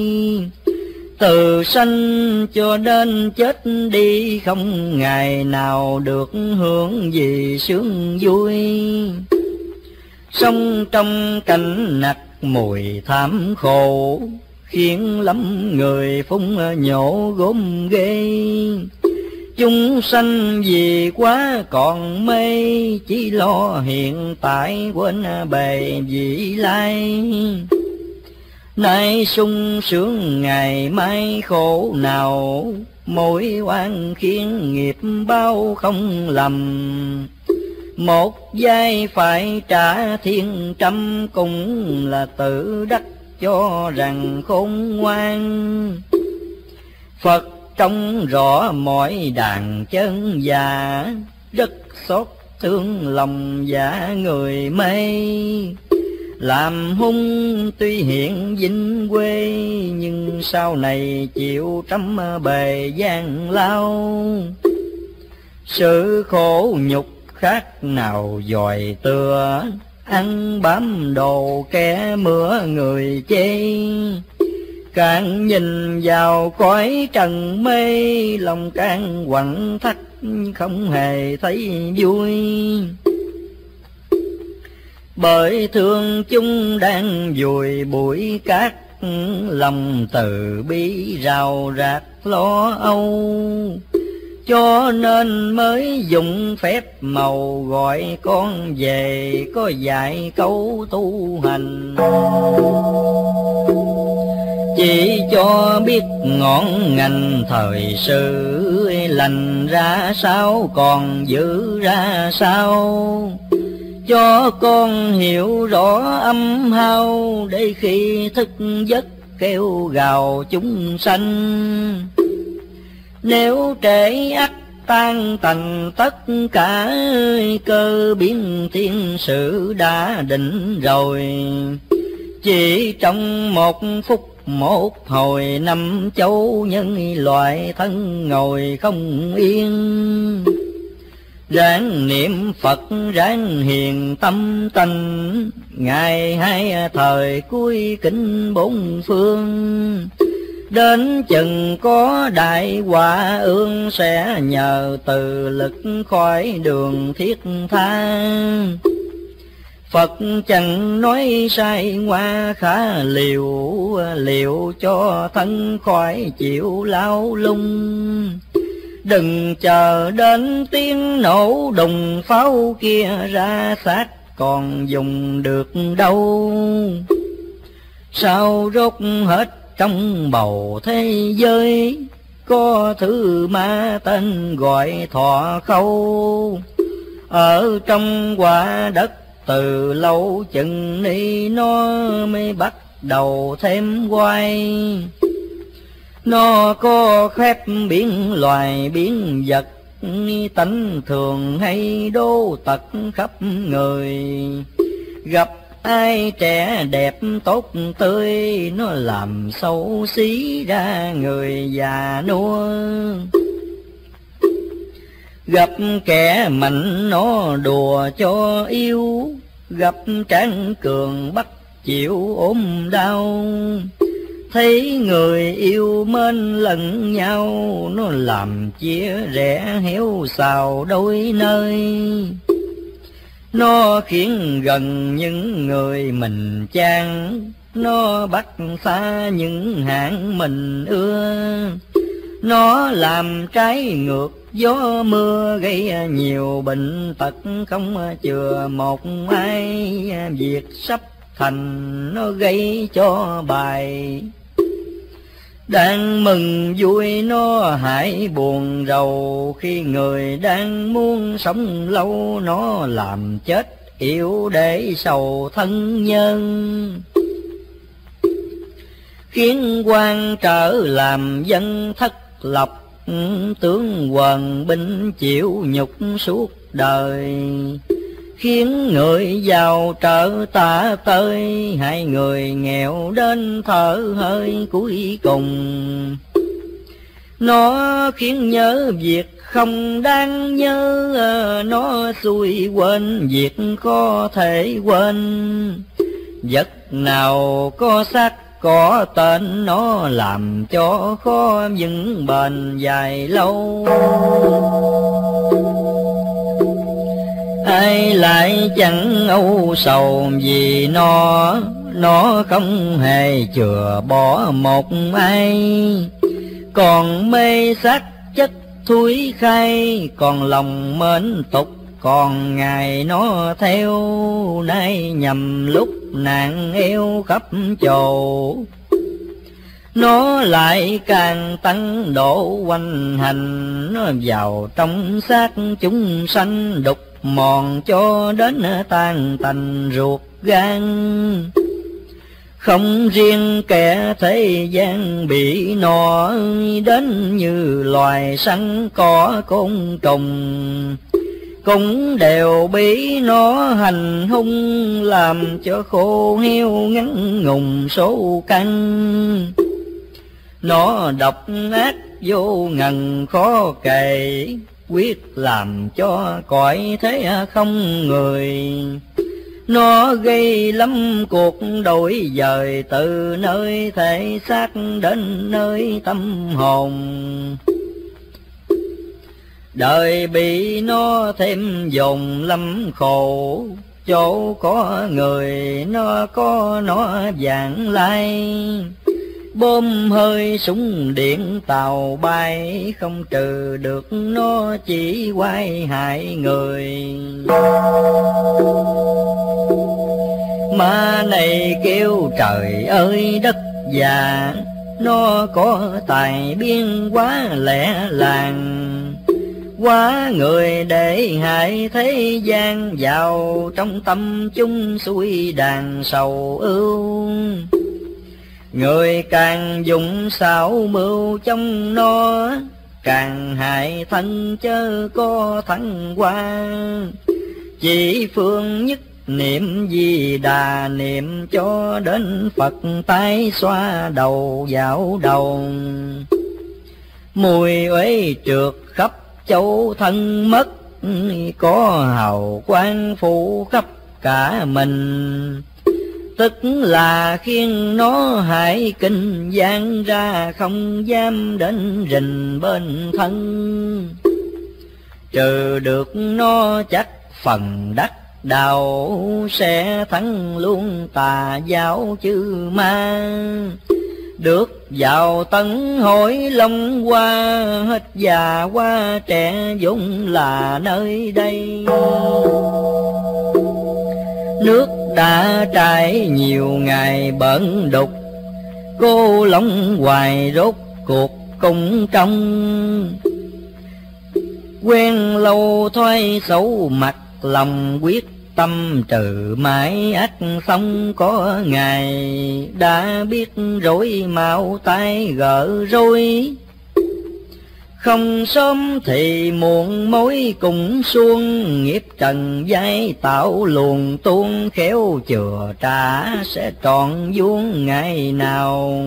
Từ sanh cho đến chết đi, không ngày nào được hưởng gì sướng vui. Sống trong cảnh nặc mùi thảm khổ, khiến lắm người phúng nhổ gốm ghê. Chúng sanh vì quá còn mê, chỉ lo hiện tại quên bề vị lai. Nay sung sướng ngày mai khổ nào, mỗi oan khiến nghiệp bao không lầm. Một giây phải trả thiên trăm, cũng là tự đắc cho rằng khôn ngoan. Phật trông rõ mọi đàn chân già, rất xót thương lòng giả người mê. Làm hung tuy hiện vinh quê, nhưng sau này chịu trăm bề gian lao. Sự khổ nhục khác nào dòi tựa, ăn bám đồ kẻ mửa người chê. Càng nhìn vào cõi trần mê, lòng càng quặn thắt không hề thấy vui. Bởi thương chúng đang vùi bụi cát, lòng từ bi rào rạc lo âu. Cho nên mới dùng phép màu, gọi con về có dạy câu tu hành. Chỉ cho biết ngọn ngành thời sự, lành ra sao còn giữ ra sao. Cho con hiểu rõ âm hao, để khi thức giấc kêu gào chúng sanh. Nếu trễ ắt tan tành tất cả, cơ biến thiên sự đã định rồi. Chỉ trong một phút một hồi, năm châu nhân loại thân ngồi không yên. Ráng niệm Phật ráng hiền tâm tình, ngày hai thời cuối kính bốn phương. Đến chừng có đại họa ương, sẽ nhờ từ lực khỏi đường thiết tha. Phật chẳng nói sai ngoa khá liều, liệu cho thân khỏi chịu lao lung. Đừng chờ đến tiếng nổ đùng pháo kia, ra xác còn dùng được đâu. sao rốt hết trong bầu thế giới, có thứ ma tên gọi thọ khâu. Ở trong quả đất từ lâu chừng ni, nó mới bắt đầu thêm quay. Nó có khép biển loài biến vật, tánh thường hay đô tật khắp người. Gặp ai trẻ đẹp tốt tươi, nó làm xấu xí ra người già nua. Gặp kẻ mạnh nó đùa cho yêu, gặp tráng cường bắt chịu ốm đau. Thấy người yêu mến lẫn nhau, nó làm chia rẽ héo xào đôi nơi. Nó khiến gần những người mình chán, nó bắt xa những hạng mình ưa. Nó làm trái ngược gió mưa, gây nhiều bệnh tật không chừa một ai. Việc sắp thành nó gây cho bài, đang mừng vui nó hãy buồn rầu. Khi người đang muốn sống lâu, nó làm chết yêu để sầu thân nhân. Khiến quan trở làm dân thất lập, tướng hoàng binh chịu nhục suốt đời. Khiến người giàu trở tả tơi, hai người nghèo đến thở hơi cuối cùng. Nó khiến nhớ việc không đáng nhớ, nó xui quên việc có thể quên. Vật nào có xác có tên, nó làm cho khó vững bền dài lâu. Ai lại chẳng âu sầu vì nó không hề chừa bỏ một ai. Còn mê xác chất thúi khay, còn lòng mến tục, còn ngày nó theo. Nay nhằm lúc nạn eo khắp chầu, nó lại càng tăng độ quanh hành. Nó vào trong xác chúng sanh đục mòn, cho đến tan tành ruột gan. Không riêng kẻ thế gian bị nó, đến như loài săn cỏ côn trùng cũng đều bị nó hành hung. Làm cho khô heo ngắn ngùng số căn, nó độc ác vô ngần khó kể. Quyết làm cho cõi thế không người, nó gây lắm cuộc đổi dời. Từ nơi thể xác đến nơi tâm hồn, đời bị nó thêm dồn lắm khổ. Chỗ có người nó có nó vạn lai, bom hơi súng điện tàu bay, không trừ được nó chỉ quay hại người. Ma này kêu trời ơi đất già, nó có tài biên quá lẻ làng. Quá người để hại thế gian, vào trong tâm chúng xuôi đàn sầu ưu. Người càng dùng xảo mưu trong nó, càng hại thân chớ có thắng qua. Chỉ phương nhất niệm Di Đà, niệm cho đến Phật tái xoa đầu dạo đầu. Mùi uế trượt khắp châu thân mất, có hào quang phủ khắp cả mình. Tức là khiến nó hại kinh gian ra, không dám đến rình bên thân. Trừ được nó chắc phần đắc đạo, sẽ thắng luôn tà giáo chư ma. Được vào tấn hỏi long qua, hết già qua trẻ vốn là nơi đây. nước đã trải nhiều ngày bận đục, cô lóng hoài rốt cuộc cũng trong. Quen lâu thoái xấu mặt lòng quyết tâm trừ mãi ách, xong có ngày đã biết rối mau tay gỡ rối. Không sớm thì muộn mối cùng xuông, nghiệp trần giấy tạo luồn tuôn, khéo chừa trả sẽ trọn vuông ngày nào.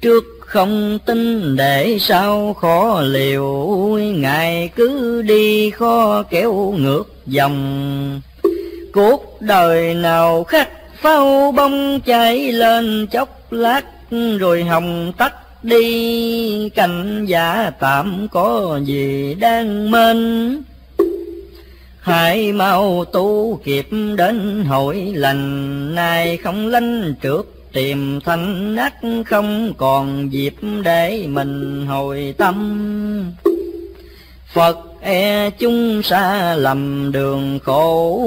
Trước không tin để sao khó liều, ngày cứ đi khó kéo ngược dòng. Cuộc đời nào khắc phao bông cháy lên chốc lát, rồi hồng tắt đi cạnh giả tạm có gì đang mênh. Hãy mau tu kịp đến hội lành, nay không lánh trước tìm thanh ác, không còn dịp để mình hồi tâm. Phật e chúng xa lầm đường khổ,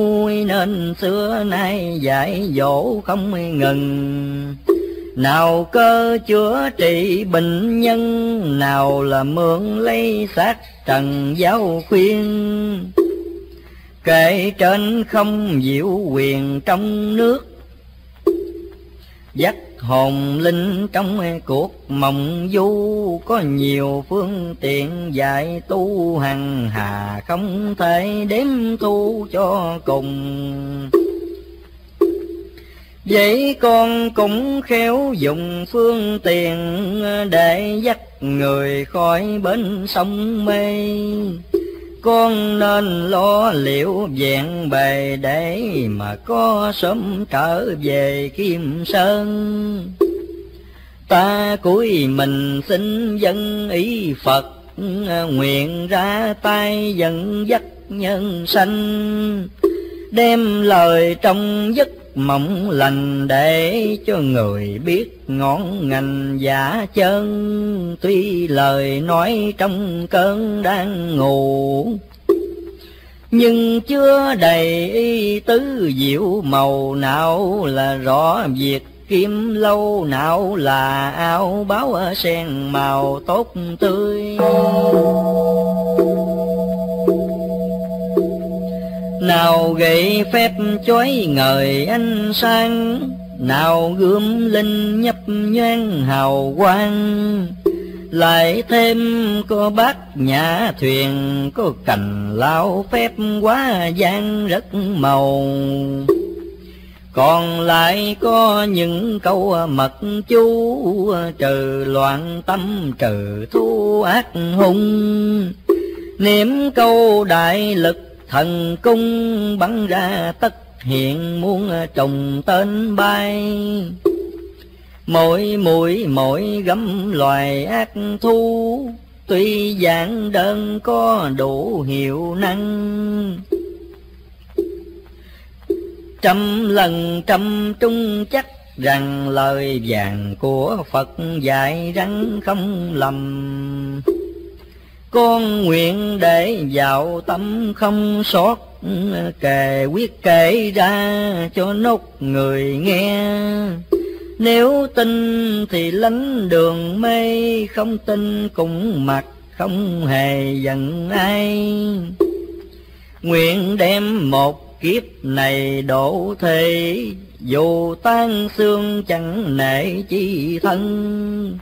nên xưa nay dạy dỗ không ngừng. Nào cơ chữa trị bệnh nhân, nào là mượn lấy xác trần giáo khuyên. Kệ trên không diệu quyền trong nước, dắt hồn linh trong cuộc mộng du. Có nhiều phương tiện dạy tu hằng hà, không thể đếm tu cho cùng. Vậy con cũng khéo dùng phương tiện, để dắt người khỏi bến sông mê. Con nên lo liệu vẹn bề, để mà có sớm trở về Kim Sơn. Ta cúi mình xin dân ý Phật, nguyện ra tay dẫn dắt nhân sanh. Đem lời trong giấc mộng lành, để cho người biết ngọn ngành giả chân. Tuy lời nói trong cơn đang ngủ, nhưng chưa đầy ý tứ diệu màu. Nào là rõ việc kiếm lâu, nào là áo báo sen màu tốt tươi. Nào gậy phép chói ngời ánh sáng, nào gươm linh nhấp nhoáng hào quang. Lại thêm có bát nhã thuyền, có cành lao phép quá gian rất màu. Còn lại có những câu mật chú, trừ loạn tâm trừ thu ác hung. Niệm câu đại lực thần cung, bắn ra tất hiện muôn trùng tên bay. Mỗi mũi mỗi gấm loài ác thu, tuy giản đơn có đủ hiệu năng. Trăm lần trăm trung chắc rằng lời vàng của Phật dạy rắn không lầm. Con nguyện để vào tâm không sót, kể quyết kể ra cho nốt người nghe. Nếu tin thì lánh đường mê, không tin cũng mặc không hề giận ai. Nguyện đem một kiếp này đổ thế, dù tan xương chẳng nể chi thân.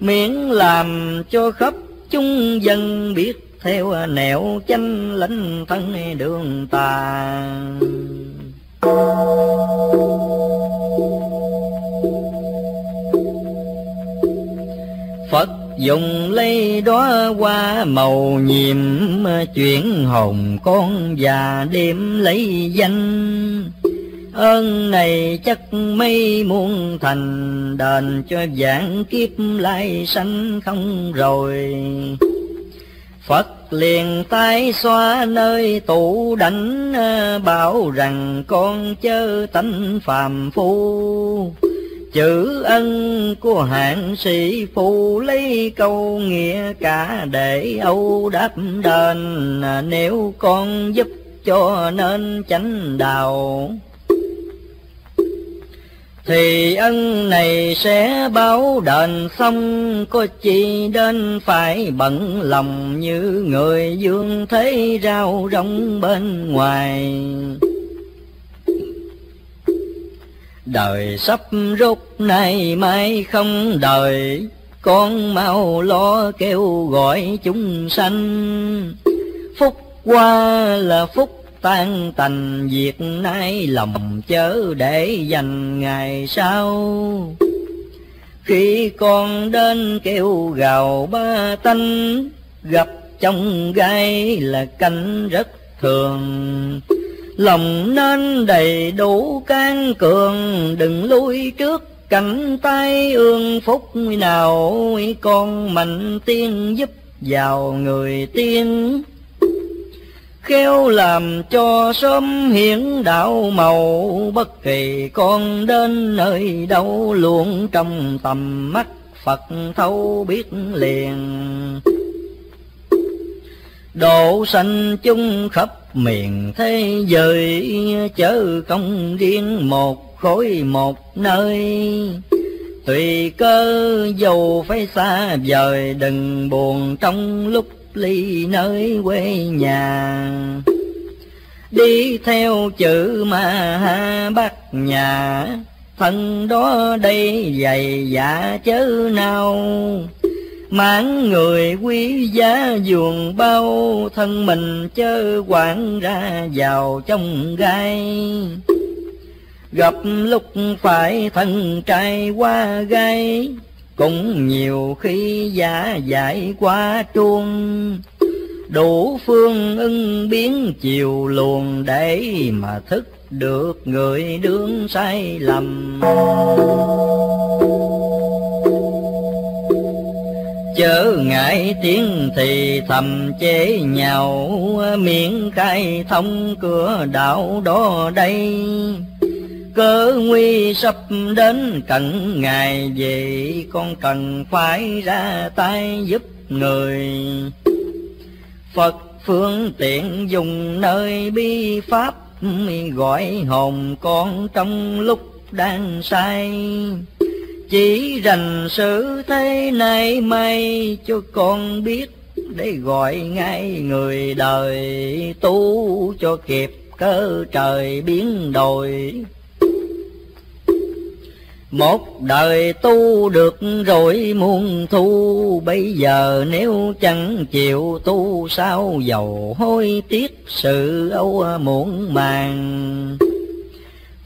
Miễn làm cho khắp chúng dân biết theo nẻo chánh lãnh thân đường tà. Phật dùng lấy đó qua màu nhiệm, chuyển hồn con già đêm lấy danh. Ơn này chắc mấy muôn thành, đền cho vạn kiếp lai sanh không rồi. Phật liền tái xóa nơi tủ đánh, bảo rằng con chớ tánh phàm phu. Chữ ân của hạng sĩ phụ, lấy câu nghĩa cả để âu đáp đền. Nếu con giúp cho nên chánh đạo, thì ân này sẽ báo đền xong, có chi đến phải bận lòng như người dương thế rao rong bên ngoài. Đời sắp rút nay mai không đời, con mau lo kêu gọi chúng sanh. Phúc qua là phúc tan tành, việc nay lòng chớ để dành ngày sau. Khi con đến kêu gào ba tánh, gặp trong gai là cảnh rất thường. Lòng nên đầy đủ can cường, đừng lui trước cảnh tai ương. Phúc nào con mạnh tiên giúp vào người tiên, khéo làm cho sớm hiển đạo màu. Bất kỳ con đến nơi đâu luôn trong tầm mắt Phật thấu biết liền. Độ sanh chung khắp miền thế giới, chớ không riêng một khối một nơi. Tùy cơ dầu phải xa vời, đừng buồn trong lúc ly nơi quê nhà. Đi theo chữ Ma Ha Bát Nhã, thân đó đây dày dã chớ nào. Mãn người quý giá giường bao, thân mình chớ quảng ra vào trong gai. Gặp lúc phải thân trai qua gai, cũng nhiều khi giả giải quá chuông. Đủ phương ưng biến chiều luồng, để mà thức được người đương sai lầm. Chớ ngại tiếng thì thầm chế nhau, miệng khai thông cửa đạo đó đây. Cớ nguy sắp đến cận ngày, vậy con cần phải ra tay giúp người. Phật phương tiện dùng nơi bi pháp, gọi hồn con trong lúc đang say. Chỉ rành sự thế này may, cho con biết để gọi ngay người đời. Tu cho kịp cơ trời biến đổi, một đời tu được rồi muôn thu. Bây giờ nếu chẳng chịu tu, sao dầu hối tiếc sự âu muộn màng.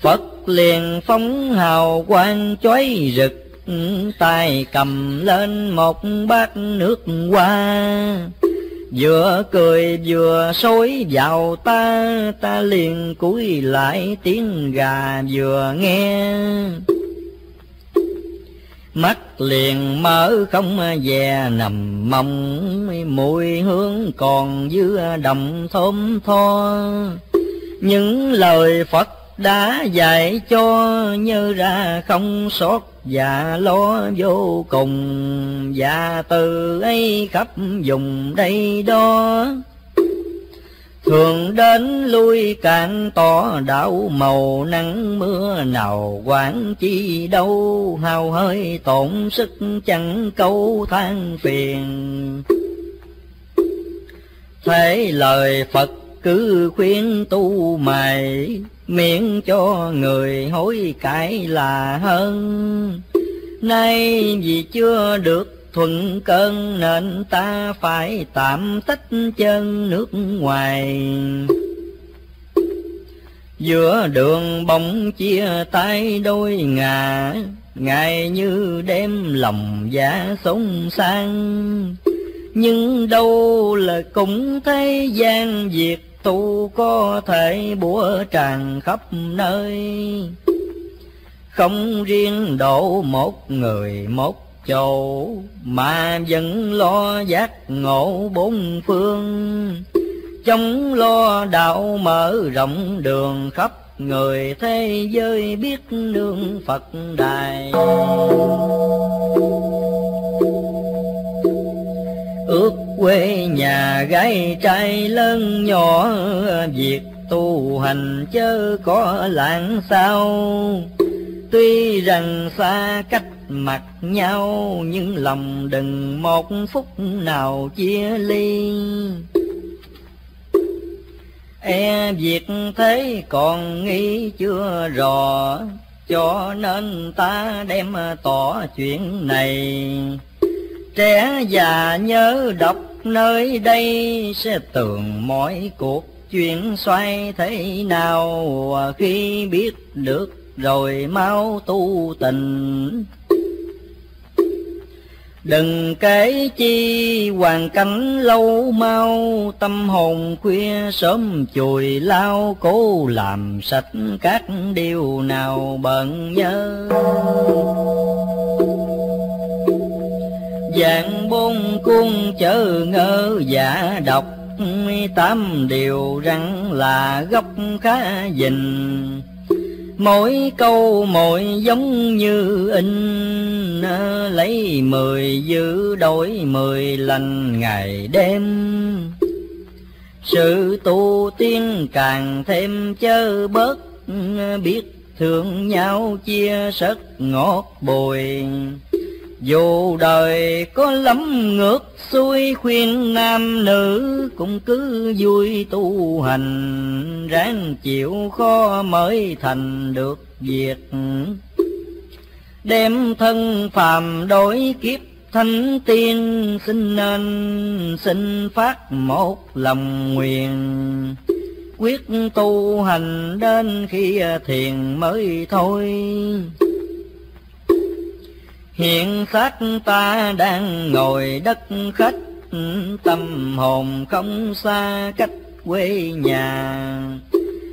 Phật liền phóng hào quang chói rực, tay cầm lên một bát nước hoa. Vừa cười vừa xối vào ta, ta liền cúi lại tiếng gà vừa nghe. Mắt liền mở không dè nằm mong, mùi hương còn dư đồng thơm tho. Những lời Phật đã dạy cho, như ra không sót và lo vô cùng. Và từ ấy khắp dùng đây đó, thường đến lui cạn tỏ đạo màu. Nắng mưa nào quản chi đâu, hao hơi tổn sức chẳng câu than phiền. Thế lời Phật cứ khuyên tu mày, miễn cho người hối cải là hơn. Nay vì chưa được thuận cơn, nên ta phải tạm tách chân nước ngoài. Giữa đường bóng chia tay đôi ngà, ngày như đêm lòng giá sống sang. Nhưng đâu là cũng thế gian việc, tu có thể bủa tràn khắp nơi. Không riêng độ một người một chỗ, mà vẫn lo giác ngộ bốn phương. Chống lo đạo mở rộng đường, khắp người thế giới biết nương Phật đài. Ước quê nhà gái trai lớn nhỏ, việc tu hành chớ có lãng sao. Tuy rằng xa cách mặt nhau, nhưng lòng đừng một phút nào chia ly. E việc thế còn nghĩ chưa rõ, cho nên ta đem tỏ chuyện này. Trẻ già nhớ đọc nơi đây, sẽ tưởng mỗi cuộc chuyện xoay thế nào. Khi biết được rồi mau tu tình, đừng kể chi hoàn cảnh lâu mau. Tâm hồn khuya sớm chùi lao, cố làm sạch các điều nào bận nhớ. Dạng bôn cuông chớ ngơ giả độc, tám điều răng là gốc khá dình. Mỗi câu mỗi giống như in, lấy 10 giữ đổi 10 lành ngày đêm. Sự tu tiên càng thêm chớ bớt, biết thương nhau chia sớt ngọt bùi. Dù đời có lắm ngược xuôi, khuyên nam nữ cũng cứ vui tu hành. Ráng chịu khó mới thành được việc, đem thân phàm đổi kiếp thánh tiên. Xin nên xin phát một lòng nguyện, quyết tu hành đến khi thiền mới thôi. Hiện xác ta đang ngồi đất khách, tâm hồn không xa cách quê nhà.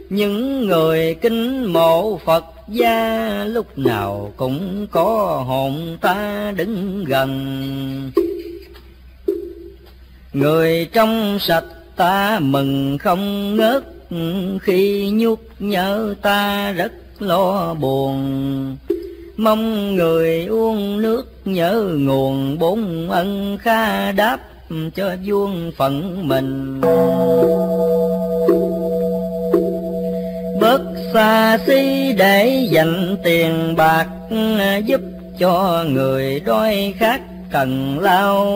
Những người kính mộ Phật gia, lúc nào cũng có hồn ta đứng gần. Người trong sạch ta mừng không ngớt, khi nhúc nhớ ta rất lo buồn. Mong người uống nước nhớ nguồn bốn ân, kha đáp cho vuông phận mình. Bớt xa xí để dành tiền bạc, giúp cho người đói khát cần lao.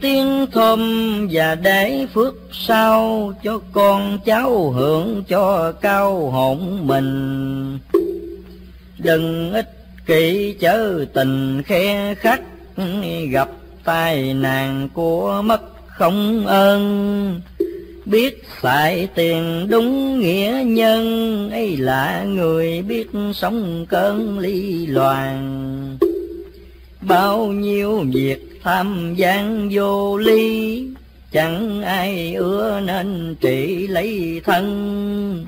Tiếng thơm và để phước sau, cho con cháu hưởng cho cao hồn mình. Đừng ích kỷ chớ tình khe khách, gặp tai nạn của mất không ơn. Biết xài tiền đúng nghĩa nhân, ấy là người biết sống cơn ly loạn. Bao nhiêu việc tham gian vô lý, chẳng ai ưa nên trị lấy thân.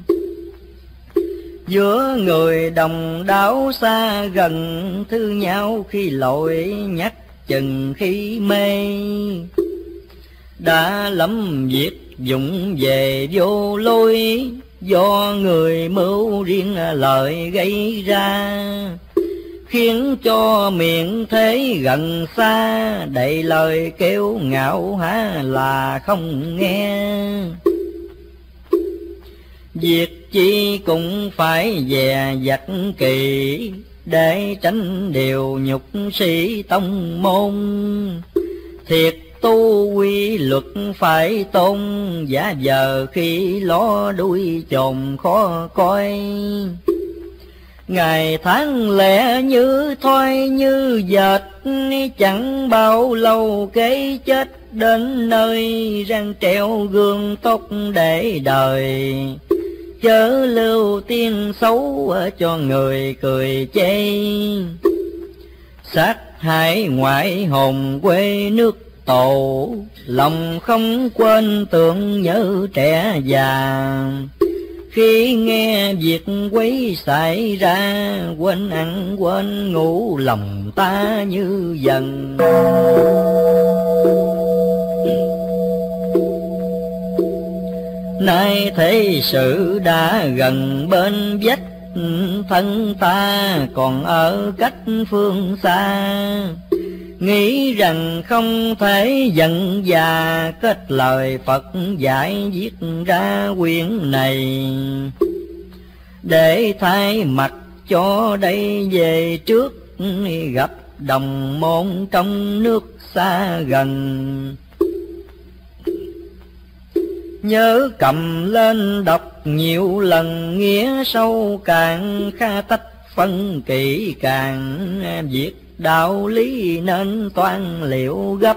Giữa người đồng đảo xa gần, thứ nhau khi lội nhắc chừng khi mê. Đã lắm việc dụng về vô lối, do người mưu riêng lợi gây ra. Khiến cho miệng thế gần xa, đầy lời kêu ngạo há là không nghe. Việc chi cũng phải dè dặt kỹ, để tránh điều nhục sĩ tông môn. Thiệt tu quy luật phải tôn, giả giờ khi ló đuôi chồn khó coi. Ngày tháng lẻ như thoi như dệt, chẳng bao lâu cái chết đến nơi. Răng treo gương tóc để đời, chớ lưu tiếng xấu cho người cười chê. Sát hại ngoại hồn quê nước tổ, lòng không quên tưởng nhớ trẻ già. Khi nghe việc quấy xảy ra, quên ăn quên ngủ lòng ta như dần. Nay thế sự đã gần bên vách, thân ta còn ở cách phương xa. nghĩ rằng không thể giận già, kết lời Phật dạy viết ra quyển này, để thay mặt cho đây về trước gặp đồng môn trong nước xa gần. Nhớ cầm lên đọc nhiều lần, nghĩa sâu càng kha tách phân kỹ càng, việc đạo lý nên toan liệu gấp.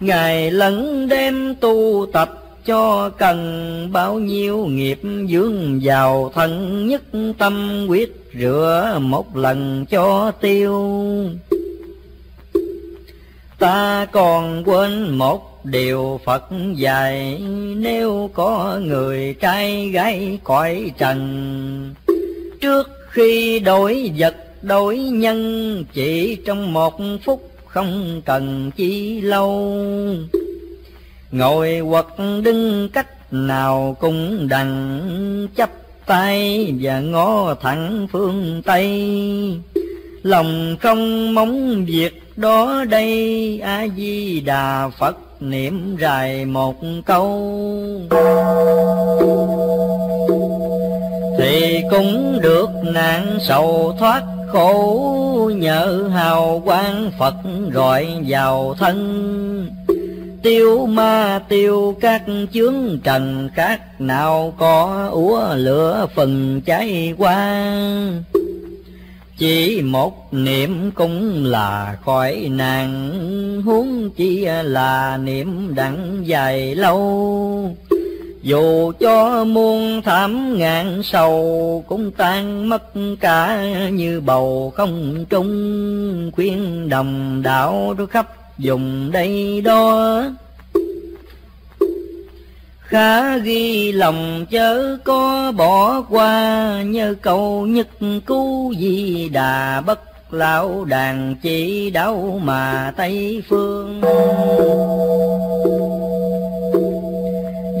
Ngày lẫn đêm tu tập cho cần, bao nhiêu nghiệp dướng vào thân, nhất tâm quyết rửa một lần cho tiêu. Ta còn quên một điều Phật dạy, nếu có người trai gái cõi trần, trước khi đổi vật đổi nhân, chỉ trong một phút không cần chi lâu. Ngồi hoặc đứng cách nào cũng đành, chắp tay và ngó thẳng phương Tây. Lòng không mong việc đó đây, A-di-đà Phật niệm rài một câu. Thì cũng được nạn sầu thoát khổ, nhờ hào quang Phật gọi vào thân. Tiêu ma tiêu các chướng trần, khác nào có úa lửa phần cháy qua. Chỉ một niệm cũng là khỏi nàng, huống chi là niệm đặng dài lâu. Dù cho muôn thảm ngàn sầu, cũng tan mất cả như bầu không trung. Khuyên đồng đạo đôi khắp dùng đây đó, khá ghi lòng chớ có bỏ qua. Nhớ câu nhất cứu Di Đà, bất lão đàn chỉ đau mà Tây phương.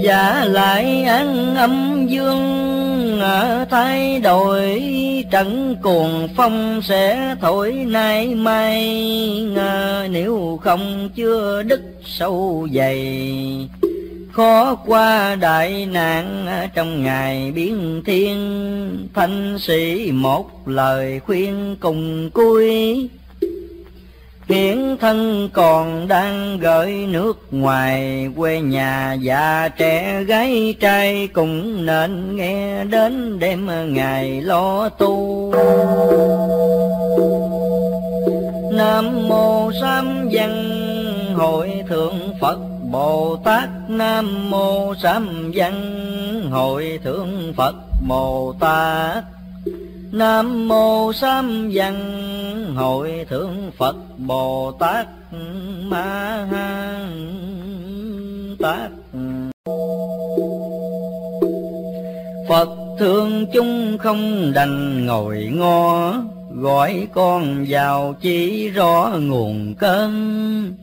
Giả lại án âm dương ở thay đổi, trận cuồng phong sẽ thổi nay mai. Nếu không chưa đức sâu dày, khó qua đại nạn trong ngày biến thiên. Thanh sĩ một lời khuyên cùng cuối, hiển thân còn đang gửi nước ngoài. Quê nhà già trẻ gái trai, cũng nên nghe đến đêm ngày lo tu. Nam mô Sám Văn Hội Thượng Phật Bồ Tát, Nam mô Sám Văn Hội Thượng Phật Bồ Tát, Nam mô Sám Văn Hội Thượng Phật Bồ Tát Ma Ha Tát. Phật thương chúng không đành ngồi ngo, gọi con vào chỉ rõ nguồn cơn.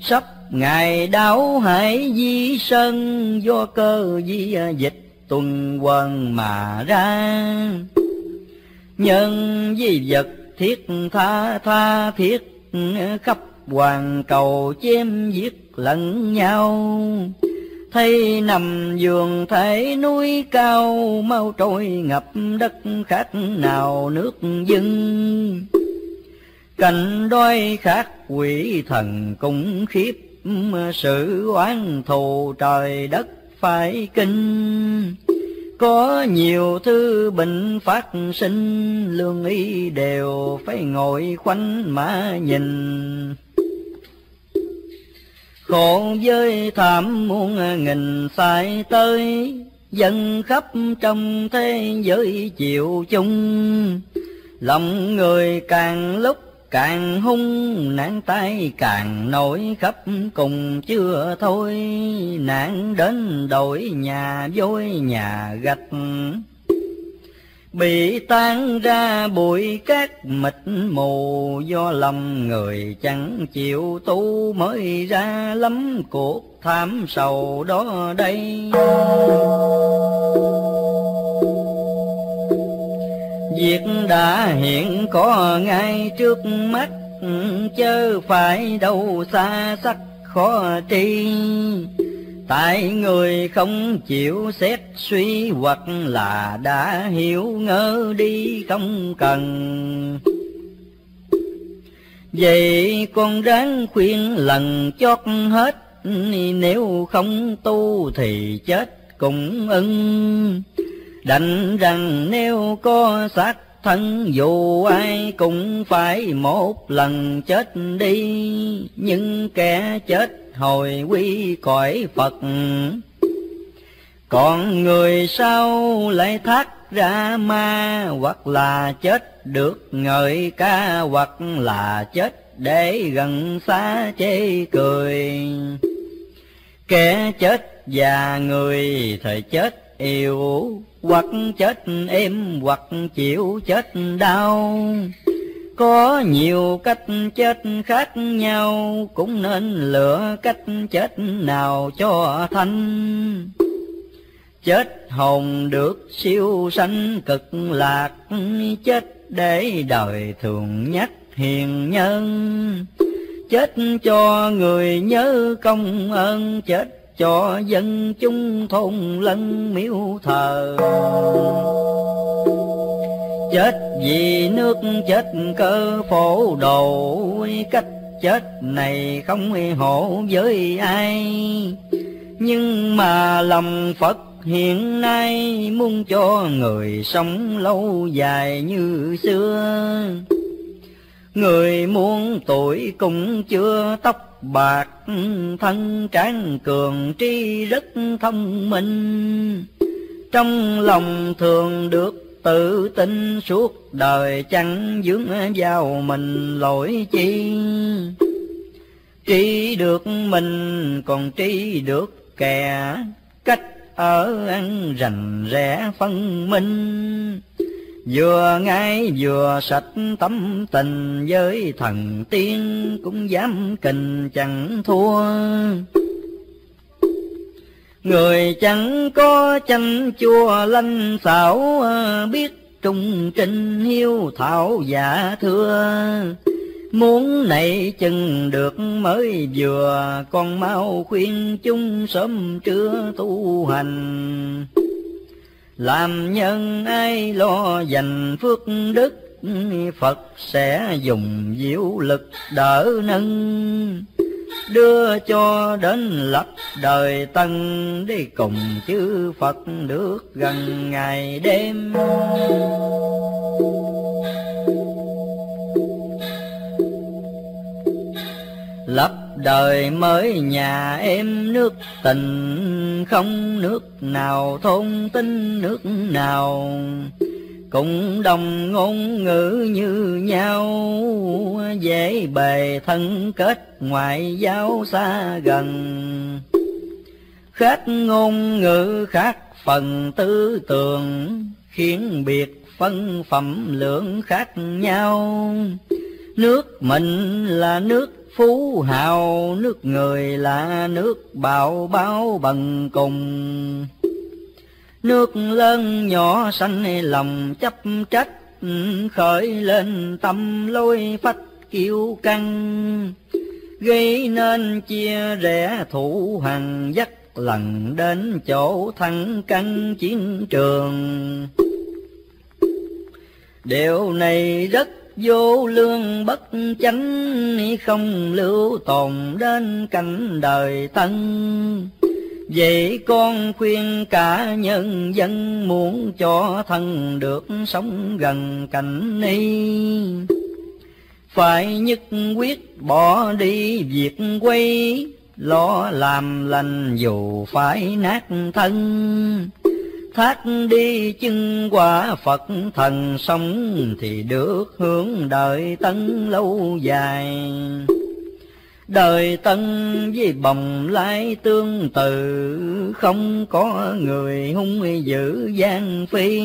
Sắp ngày đáo hải di sơn, do cơ di dịch tuần quần mà ra. Nhân di vật thiết tha tha thiết, khắp hoàn cầu chém giết lẫn nhau. Thấy nằm giường thể núi cao, mau trôi ngập đất khác nào nước dưng. Cảnh đói khát quỷ thần cũng khiếp, sự oán thù trời đất phải kinh. Có nhiều thứ bệnh phát sinh, lương y đều phải ngồi khoanh mà nhìn. Khổ với thảm muôn nghìn sai tới, dân khắp trong thế giới chịu chung. Lòng người càng lúc càng hung, nạn tai càng nổi khắp cùng chưa thôi. Nạn đến đổi nhà vôi nhà gạch, bị tan ra bụi cát mịt mù. Do lòng người chẳng chịu tu, mới ra lắm cuộc tham sầu đó đây. Việc đã hiện có ngay trước mắt, chớ phải đâu xa sắc khó tri. Tại người không chịu xét suy, hoặc là đã hiểu ngỡ đi không cần. Vậy con ráng khuyên lần chót hết, nếu không tu thì chết cũng ưng. Đành rằng nếu có xác thân, dù ai cũng phải một lần chết đi. Nhưng kẻ chết hồi quy cõi Phật, còn người sau lại thác ra ma. Hoặc là chết được ngợi ca, hoặc là chết để gần xa chê cười. Kẻ chết già người thời chết yêu, hoặc chết êm hoặc chịu chết đau. Có nhiều cách chết khác nhau, cũng nên lựa cách chết nào cho thanh. Chết hồn được siêu sanh cực lạc, chết để đời thường nhắc hiền nhân. Chết cho người nhớ công ơn, chết cho dân chúng thôn lân miếu thờ. Chết vì nước chết cơ phổ đồ, cách chết này không hổ với ai. Nhưng mà lòng Phật hiện nay, muốn cho người sống lâu dài như xưa. Người muôn tuổi cũng chưa tóc bạc, thân tráng cường trí rất thông minh. Trong lòng thường được tự tin, suốt đời chẳng vướng vào mình lỗi chi. Tri được mình còn tri được kẻ, cách ở ăn rành rẽ phân minh. Vừa ngay vừa sạch tấm tình, với thần tiên cũng dám kình chẳng thua. Người chẳng có chanh chua lanh xảo, biết trung trinh hiếu thảo giả thưa. Muốn này chừng được mới vừa, con mau khuyên chúng sớm trưa tu hành. Làm nhân ai lo dành phước đức, Phật sẽ dùng diệu lực đỡ nâng. Đưa cho đến lập đời tân, đi cùng chư Phật được gần ngày đêm. Lập đời mới nhà em nước tình, không nước nào thôn tính nước nào. Cũng đồng ngôn ngữ như nhau, dễ bề thân kết ngoại giao xa gần. Khác ngôn ngữ khác phần tư tưởng, khiến biệt phân phẩm lượng khác nhau. Nước mình là nước phú hào, nước người là nước bào bao bằng cùng. Nước lớn nhỏ sanh lòng chấp trách, khởi lên tâm lôi phách kiêu căng. Gây nên chia rẽ thủ hằn, dắt lần đến chỗ thẳng căng chiến trường. Điều này rất vô lương bất chánh, không lưu tồn đến cảnh đời tân. Vậy con khuyên cả nhân dân, muốn cho thân được sống gần cảnh ni. Phải nhất quyết bỏ đi việc quay, lo làm lành dù phải nát thân. Thác đi chân quả Phật thần, sống thì được hướng đời tân lâu dài. Đời tân với bồng lai tương tự, không có người hung dữ gian phi.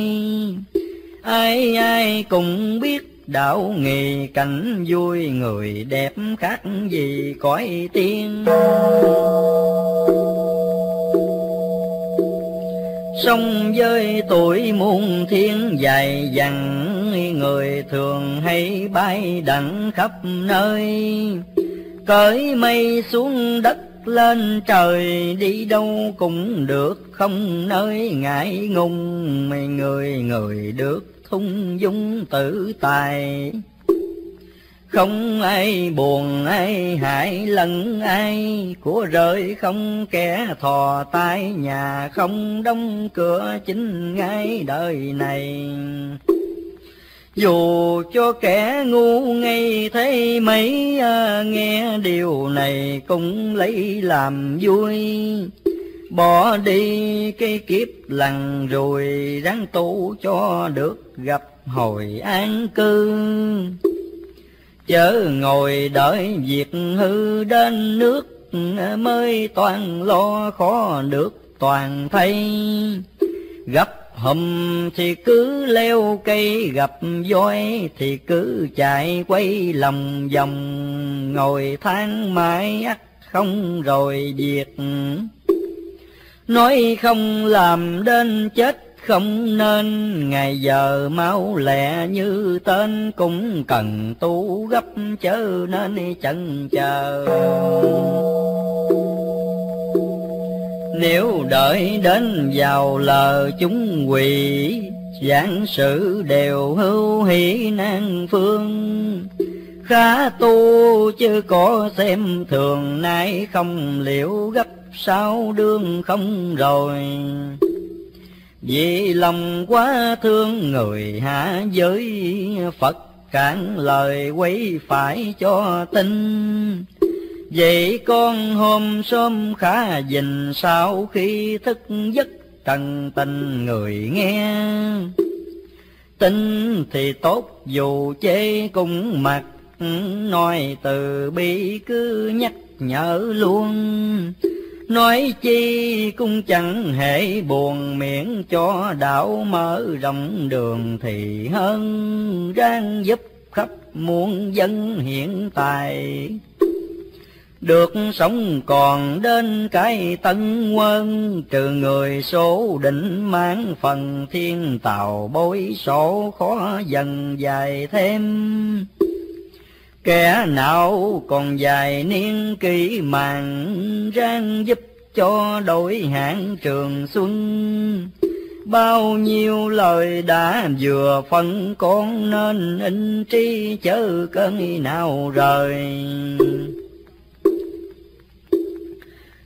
Ai ai cũng biết đạo nghề cảnh vui, người đẹp khác gì cõi tiên. sống với tuổi muôn thiên dài dặn, người thường hay bay đặng khắp nơi. Cởi mây xuống đất lên trời, đi đâu cũng được không nơi ngại ngùng. Mày người người được thung dung tự tài, không ai buồn ai hại lẫn ai. Của rơi không kẻ thò tay, nhà không đóng cửa chính ngay đời này. Dù cho kẻ ngu ngây thấy mấy, nghe điều này cũng lấy làm vui. Bỏ đi cái kiếp lằn rồi, ráng tu cho được gặp hồi an cư. Chớ ngồi đợi việc hư đến nước, mới toàn lo khó được toàn thay. Gặp hầm thì cứ leo cây, gặp voi thì cứ chạy quay lòng vòng. Ngồi than mãi ắt không rồi việc, nói không làm đến chết không nên. Ngày giờ mau lẹ như tên, cũng cần tu gấp chớ nên chần chờ. Nếu đợi đến vào lờ chúng quỷ, giảng sự đều hữu hỷ nan phương. Khá tu chứ có xem thường, nay không liệu gấp sao đương không rồi. Vì lòng quá thương người hạ giới, Phật cản lời quấy phải cho tin. Vậy con hôm sớm khá dình, sau khi thức giấc trần tình người nghe. Tin thì tốt dù chê cũng mặc, nói từ bi cứ nhắc nhở luôn. Nói chi cũng chẳng hề buồn, miễn cho đạo mở rộng đường thì hơn. Ráng giúp khắp muôn dân hiện tại, được sống còn đến cái tân quân. Trừ người số định mang phần thiên tàu, bối số khó dần dài thêm. Kẻ nào còn dài niên kỷ màng, ráng giúp cho đổi hạn trường xuân. Bao nhiêu lời đã vừa phân con, nên in trí chớ cơn nào rời.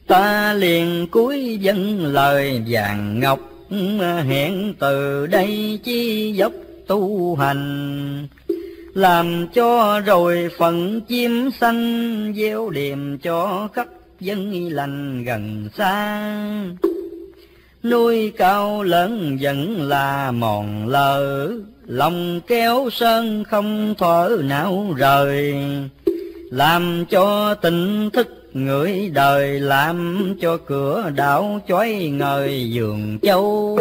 Ta liền cúi dâng lời vàng ngọc, hẹn từ đây chi dốc tu hành. Làm cho rồi phận chim xanh, gieo điềm cho khắp dân lành gần xa. Nuôi cao lớn vẫn là mòn lờ, lòng kéo sơn không thở não rời. Làm cho tỉnh thức người đời, làm cho cửa đảo chói ngời giường châu.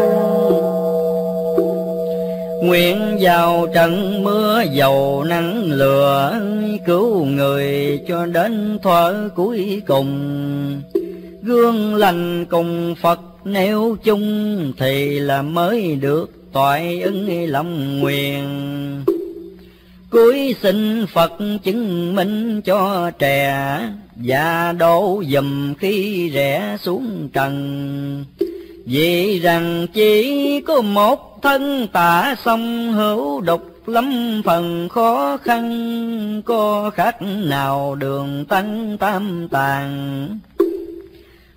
Nguyện vào trận mưa dầu nắng lửa, cứu người cho đến thuở cuối cùng. Gương lành cùng Phật nêu chung, thì là mới được toại ứng lòng nguyện. Cuối xin Phật chứng minh cho trẻ, và đổ dùm khi rẽ xuống trần. Vì rằng chỉ có một thân tả, song hữu độc lắm phần khó khăn. Có khác nào đường tăng tam tàng,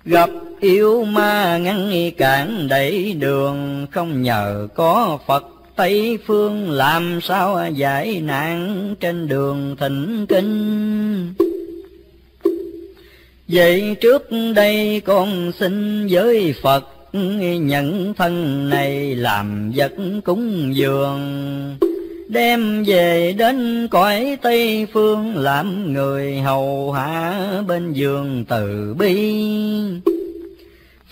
gặp yêu ma ngăn cản đẩy đường. Không nhờ có Phật Tây phương, làm sao giải nạn trên đường thỉnh kinh. Vậy trước đây con xin với Phật, nhận thân này làm vật cúng dường. Đem về đến cõi Tây phương, làm người hầu hạ bên giường từ bi.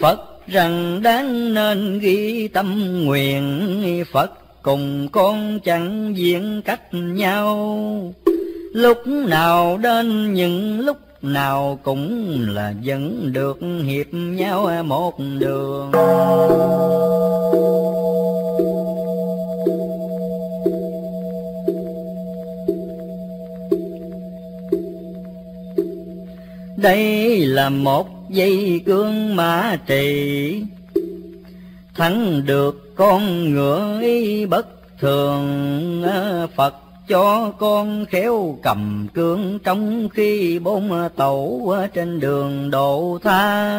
Phật rằng đáng nên ghi tâm nguyện, Phật cùng con chẳng diện cách nhau. Lúc nào đến những lúc nào cũng là vẫn được hiệp nhau một đường. Đây là một dây cương mã trì, thắng được con ngựa y bất thường. Phật cho con khéo cầm cương, trong khi bốn tẩu trên đường độ tha.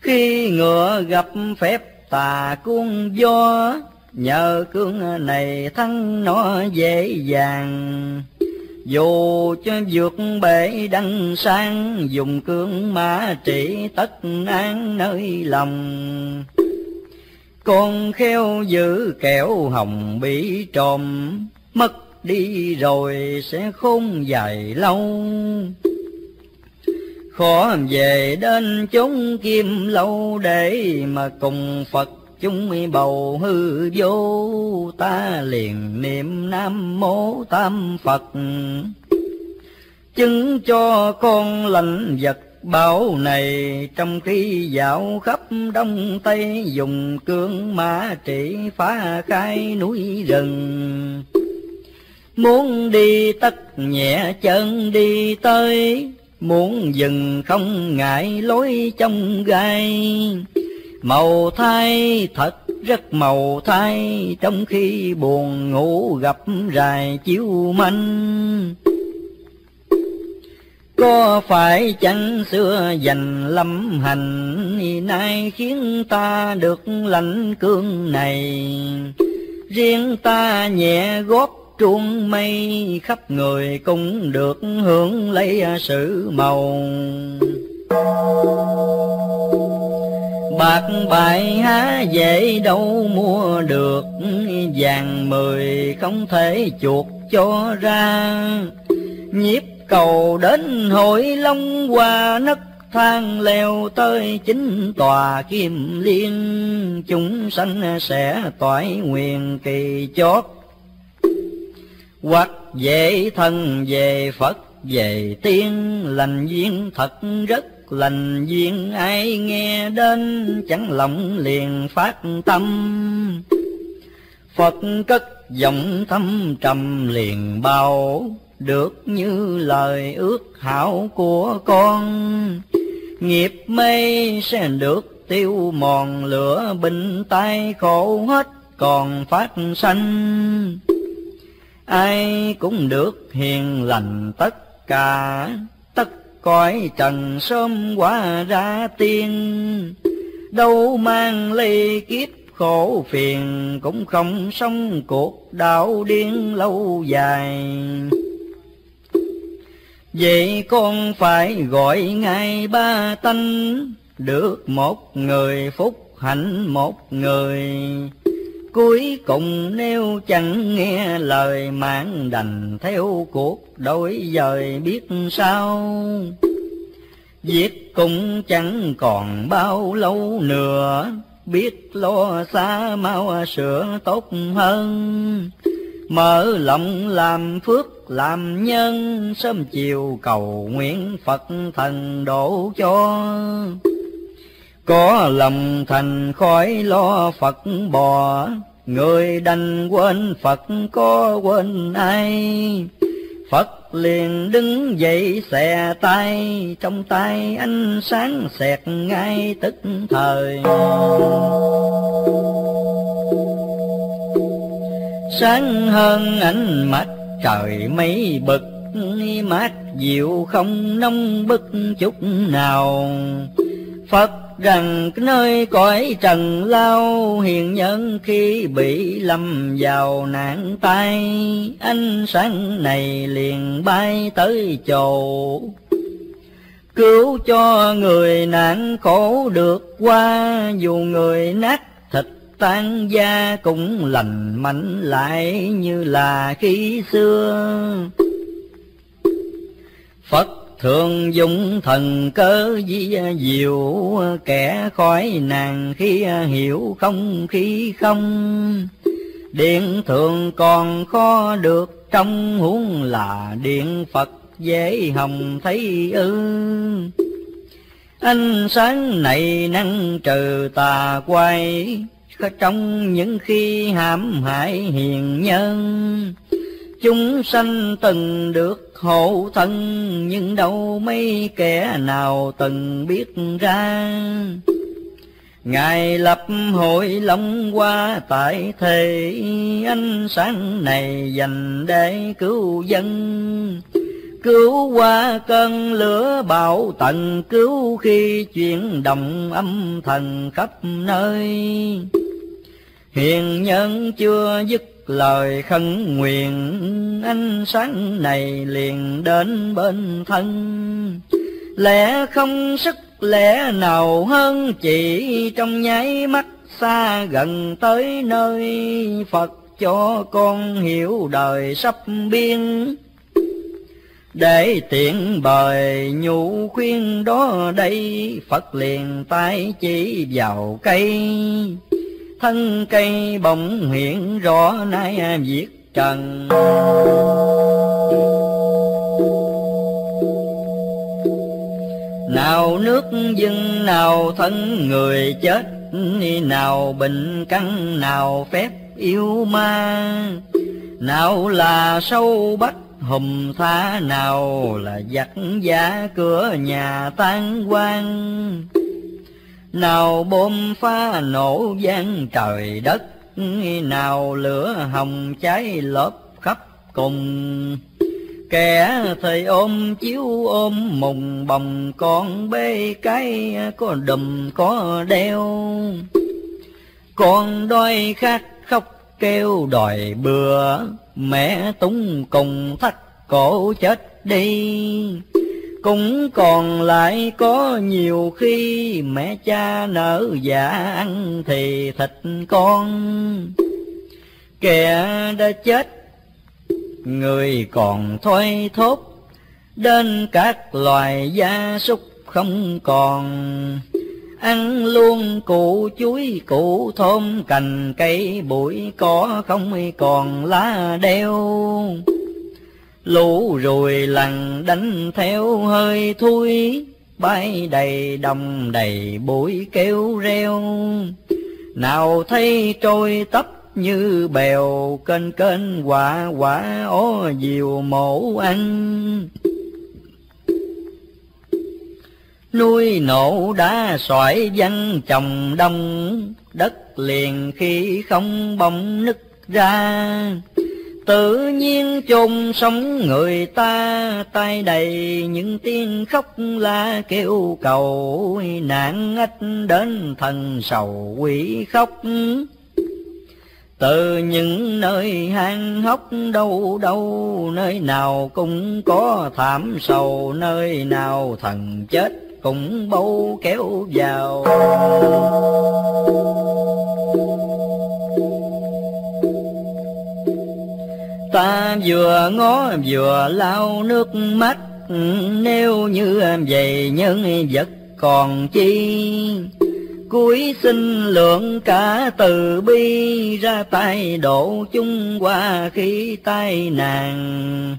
Khi ngựa gặp phép tà cuông gió, nhờ cương này thắng nó dễ dàng. Dù cho vượt bể đăng sang, dùng cương mã trị tất an nơi lòng. Con khéo giữ kẻo hồng bị trộm, mất đi rồi sẽ khôn dài lâu. Khó về đến chốn Kim Lâu, để mà cùng Phật chúng bầu hư vô. Ta liền niệm Nam Mô Tam Phật, chứng cho con lãnh vật bảo này. Trong khi dạo khắp Đông Tây, dùng cương mã trị phá khai núi rừng. Muốn đi tất nhẹ chân đi tới, muốn dừng không ngại lối trong gai. Màu thai thật rất màu thai, trong khi buồn ngủ gặp rài chiếu manh. Có phải chẳng xưa dành lâm hành, nay khiến ta được lãnh cương này. Riêng ta nhẹ góp truông mây, khắp người cũng được hưởng lấy sự màu. Bạc bài há dễ đâu mua được, vàng mười không thể chuộc cho ra. Nhiếp cầu đến hội long qua, nấc thang leo tới chính tòa Kim Liên. Chúng sanh sẽ toại nguyền kỳ chót, hoặc về thần về Phật về tiên. Lành duyên thật rất lành duyên, ai nghe đến chẳng lòng liền phát tâm. Phật cất giọng thâm trầm liền bao, được như lời ước hảo của con. Nghiệp mê sẽ được tiêu mòn, lửa bình tai khổ hết còn phát sanh. Ai cũng được hiền lành tất cả, cõi trần sớm qua ra tiên. Đâu mang ly kiếp khổ phiền, cũng không sống cuộc đảo điên lâu dài. Vậy con phải gọi ngài ba tánh, được một người phúc hạnh một người. Cuối cùng nếu chẳng nghe lời mạng, đành theo cuộc đổi dời biết sao. Việc cũng chẳng còn bao lâu nữa, biết lo xa mau sửa tốt hơn. Mở lòng làm phước làm nhân, sớm chiều cầu nguyện Phật thần độ cho. Có lòng thành khói lo Phật bò, người đành quên Phật có quên ai. Phật liền đứng dậy xòe tay, trong tay ánh sáng xẹt ngay tức thời. Sáng hơn ánh mặt trời mấy bực, mát dịu không nóng bức chút nào. Phật rằng nơi cõi trần lao, hiền nhân khi bị lâm vào nạn tai. Ánh sáng này liền bay tới chầu, cứu cho người nạn khổ được qua. Dù người nát thịt tan da, cũng lành mạnh lại như là khi xưa. Phật thường dùng thần cớ di diệu, kẻ khỏi nàng khi hiểu không khi không. Điện thường còn khó được trong huống là điện Phật dễ hồng thấy ư. Ánh sáng này năng trừ tà quay, trong những khi hãm hại hiền nhân. Chúng sanh từng được hộ thân, nhưng đâu mấy kẻ nào từng biết ra. Ngài lập hội long qua tại thế, ánh sáng này dành để cứu dân. Cứu qua cơn lửa bão tận, cứu khi chuyển động âm thần khắp nơi. Hiền nhân chưa dứt lời khấn nguyện, ánh sáng này liền đến bên thân. Lẽ không sức lẽ nào hơn chỉ, trong nháy mắt xa gần tới nơi. Phật cho con hiểu đời sắp biên, để tiện bời nhủ khuyên đó đây. Phật liền tay chỉ vào cây, thân cây bỗng hiện rõ nay viết trần. Nào nước dưng, nào thân người chết, nào bệnh căn, nào phép yêu ma. Nào là sâu bách hùm tha, nào là giặc giả cửa nhà tan quang. Nào bom phá nổ vang trời đất, nào lửa hồng cháy lốp khắp cùng. Kẻ thì ôm chiếu ôm mùng bồng, con bê cái có đùm có đeo. Con đói khát khóc kêu đòi bừa, mẹ túng cùng thắt cổ chết đi. Cũng còn lại có nhiều khi, mẹ cha nở dạ ăn thì thịt con. Kẻ đã chết người còn thoi thóp, đến các loài gia súc không còn. Ăn luôn củ chuối củ thơm, cành cây bụi cỏ không còn lá đeo. Lũ ruồi lằn đánh theo hơi thui, bay đầy đồng đầy bụi kêu reo. Nào thấy trôi tấp như bèo, kênh kênh quả quả ó diều mổ ăn. Núi nổ đá xoải văng chồng đông, đất liền khi không bỗng nứt ra. Tự nhiên chôn sống người ta, tay đầy những tiếng khóc la kêu cầu. Nạn ách đến thần sầu quỷ khóc, từ những nơi hang hốc đâu đâu. Nơi nào cũng có thảm sầu, nơi nào thần chết cũng bâu kéo vào. Ta vừa ngó vừa lau nước mắt, nếu như vậy nhân vật còn chi. Cúi xin lượng cả từ bi, ra tay độ chúng qua khi tai nạn.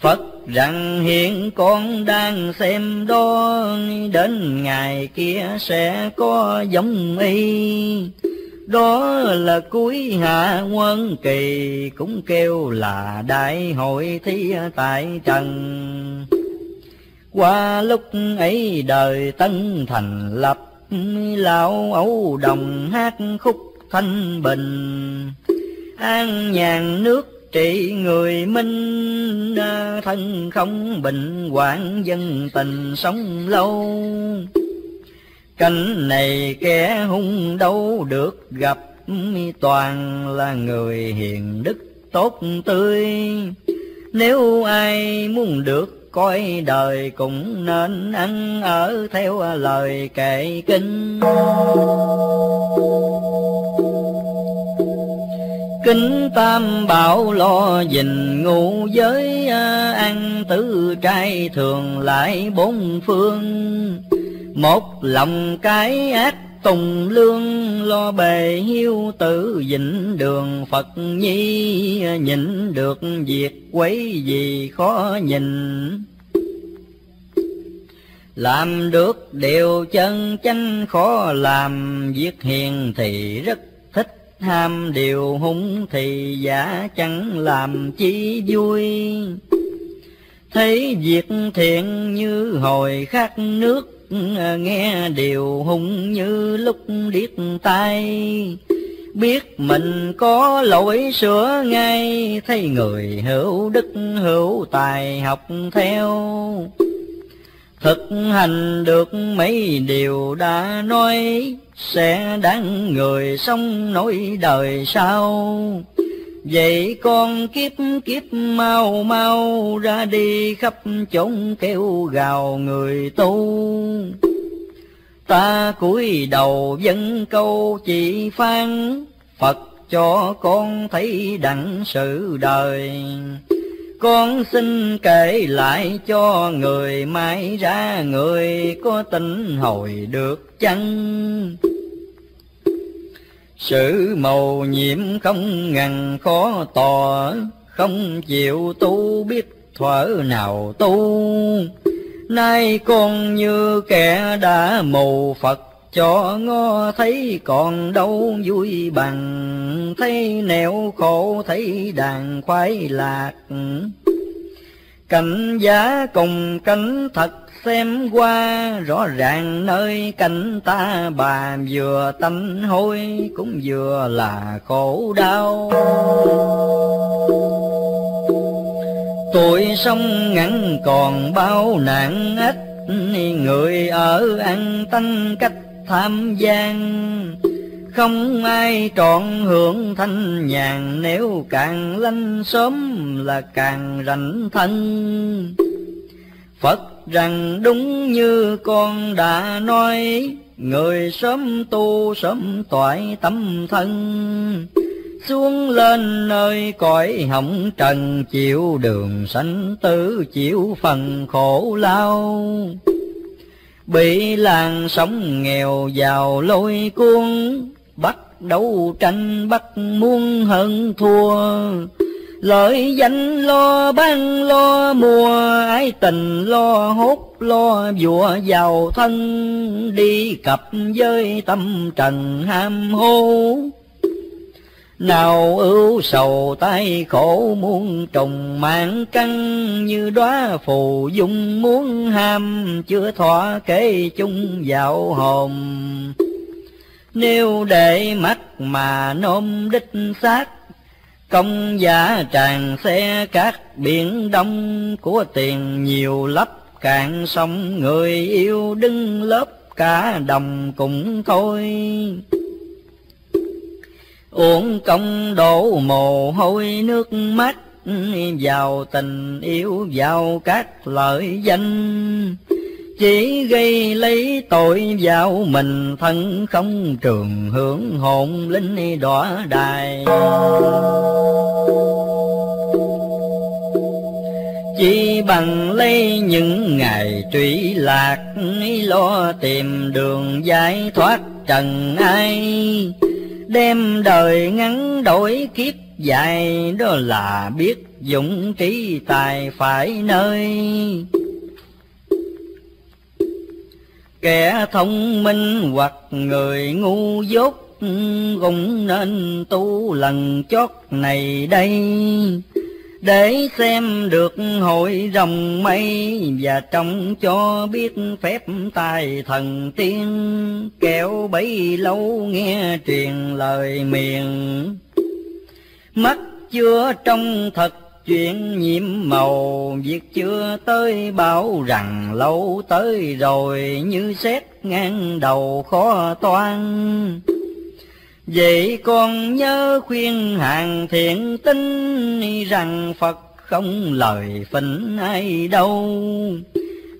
Phật rằng hiện con đang xem đó, đến ngày kia sẽ có giống y. Đó là cuối hạ quân kỳ, cũng kêu là đại hội thi tại trần. Qua lúc ấy đời Tân thành lập, lão ấu đồng hát khúc thanh bình. An nhàn nước trị người minh, thân không bệnh hoạn dân tình sống lâu. Cảnh này kẻ hung đâu được gặp, toàn là người hiền đức tốt tươi. Nếu ai muốn được coi đời, cũng nên ăn ở theo lời kệ kinh. Kính Tam Bảo lo gìn ngũ giới, ăn tứ trai thường lại bốn phương. Một lòng cái ác Tùng Lương lo bề hiu tử vịnh đường Phật nhi, nhịn được việc quấy gì khó nhìn. Làm được điều chân chánh khó làm, việc hiền thì rất thích ham, điều hung thì giả chẳng làm chi vui. Thấy việc thiện như hồi khát nước, nghe điều hung như lúc điếc tai. Biết mình có lỗi sửa ngay, thấy người hữu đức hữu tài học theo. Thực hành được mấy điều đã nói, sẽ đáng người sống nỗi đời sau. Vậy con kiếp kiếp mau mau, ra đi khắp chốn kêu gào người tu. Ta cúi đầu dâng câu chỉ phán, Phật cho con thấy đặng sự đời. Con xin kể lại cho người, mãi ra người có tin hồi được chăng? Sự mầu nhiệm không ngần khó tỏ, không chịu tu biết thuở nào tu. Nay con như kẻ đã mù, Phật cho ngó thấy còn đâu vui bằng. Thấy nẻo khổ thấy đàn khoái lạc, cảnh giá cùng cảnh thật xem qua. Rõ ràng nơi cảnh ta bà, vừa tanh hôi cũng vừa là khổ đau. Tuổi sông ngắn còn bao nạn ách, người ở ăn tanh cách tham gian. Không ai trọn hưởng thanh nhàn, nếu càng lanh sớm là càng rảnh thân. Phật rằng đúng như con đã nói, người sớm tu sớm toại tâm thân. Xuống lên nơi cõi hồng trần, chịu đường sanh tử chịu phần khổ lao. Bị làng sống nghèo giàu lôi cuốn, bắt đấu tranh bắt muốn hơn thua. Lợi danh lo ban lo mua, ái tình lo hốt lo vụa giàu thân. Đi cặp với tâm trần ham hố, nào ưu sầu tay khổ muôn trùng. Mạng căng như đóa phù dung muốn ham, chưa thỏa kế chung vào hồn. Nếu để mắt mà nôm đích xác, công giả tràn xe cát biển đông. Của tiền nhiều lấp cạn sông, người yêu đứng lớp cả đồng cũng thôi. Uổng công đổ mồ hôi nước mắt, vào tình yêu vào các lợi danh. Chỉ gây lấy tội vào mình, thân không trường hưởng hồn linh đọa đài. Chỉ bằng lấy những ngày trụy lạc, lo tìm đường giải thoát trần ai. Đem đời ngắn đổi kiếp dài, đó là biết dũng trí tài phải nơi. Kẻ thông minh hoặc người ngu dốt, cũng nên tu lần chót này đây. Để xem được hội rồng mây, và trong cho biết phép tài thần tiên. Kẻo bấy lâu nghe truyền lời miệng, mắt chưa trong thật chuyện nhiệm màu. Việc chưa tới bảo rằng lâu tới rồi, như xét ngang đầu khó toan. Vậy con nhớ khuyên hàng thiện tín, rằng Phật không lời phỉnh ai đâu.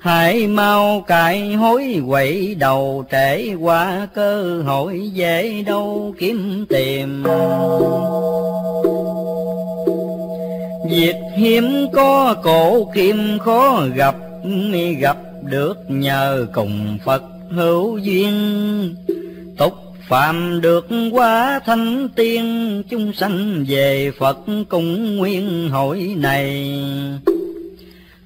Hãy mau cải hối quậy đầu, trễ qua cơ hội dễ đâu kiếm tìm. Việc hiếm có cổ kim khó gặp, gặp được nhờ cùng Phật hữu duyên. tục phạm được quá thánh tiên, chúng sanh về Phật cùng nguyên hội này.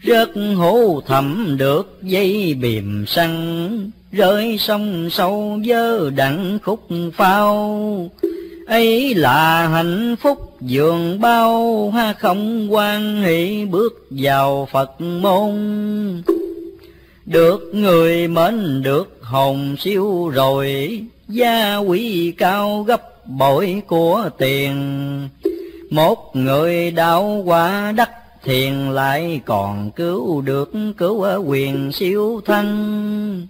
Rớt hố thẳm được dây bìm săn, rơi sông sâu dơ đặng khúc phao. Ấy là hạnh phúc vườn bao, ha không quan hỷ bước vào Phật môn. Được người mến được hồn siêu rồi, gia quý cao gấp bội của tiền. Một người đạo quả đắc thiền, lại còn cứu được cứu ở quyền siêu thân.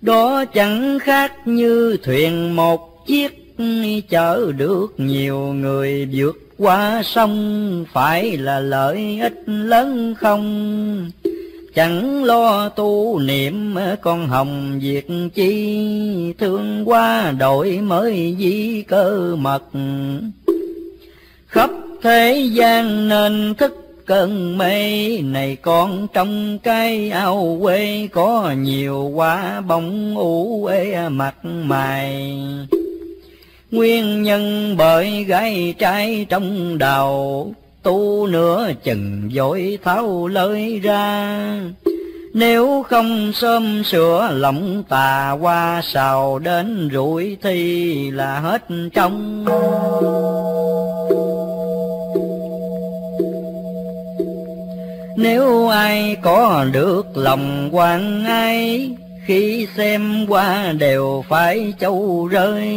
Đó chẳng khác như thuyền một chiếc, chở được nhiều người vượt qua sông. Phải là lợi ích lớn không, chẳng lo tu niệm con hồng việc chi. Thương qua đổi mới di cơ mật, khắp thế gian nên thức cơn mê. Này con trong cái ao quê, có nhiều quả bóng ủ ê mặt mày. Nguyên nhân bởi gái trai trong đầu, tu nửa chừng dội tháo lơi ra. Nếu không sớm sửa lòng tà qua, sào đến rủi thì là hết trong. Nếu ai có được lòng quan ai, khi xem qua đều phải châu rơi.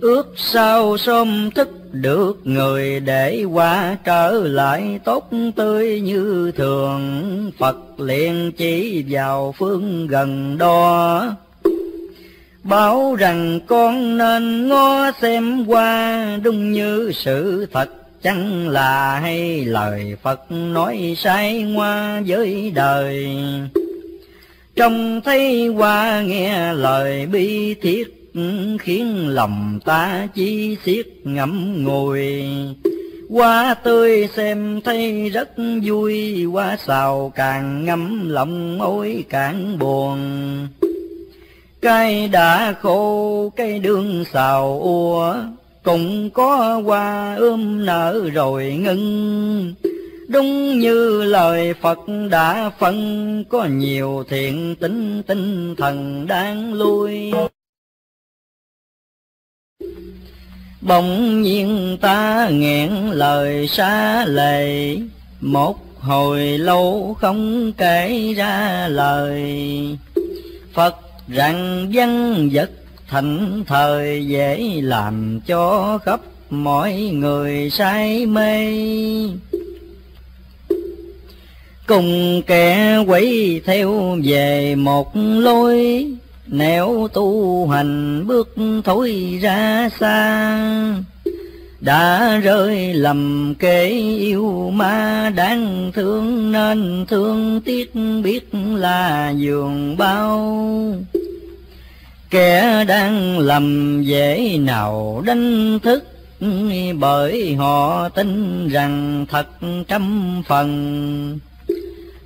Ước sao sớm thức được người để qua, trở lại tốt tươi như thường. Phật liền chỉ vào phương gần đó, bảo rằng con nên ngó xem qua. Đúng như sự thật chẳng là hay, lời Phật nói sai ngoa với đời. Trông thấy qua nghe lời bi thiết, khiến lòng ta chi xiết ngậm ngùi. Hoa tươi xem thấy rất vui, hoa xào càng ngấm lòng ôi càng buồn. Cây đã khô cây đương xào ua, cũng có hoa nở rồi ngưng. Đúng như lời Phật đã phân, có nhiều thiện tính tinh thần đang lui. Bỗng nhiên ta nghẹn lời xá lệ, một hồi lâu không kể ra lời. Phật rằng dân vật thành thời, dễ làm cho khắp mọi người say mê. Cùng kẻ quấy theo về một lối, nếu tu hành bước thối ra xa. Đã rơi lầm kẻ yêu ma đáng thương, nên thương tiếc biết là giường bao. Kẻ đang lầm dễ nào đánh thức, bởi họ tin rằng thật 100%.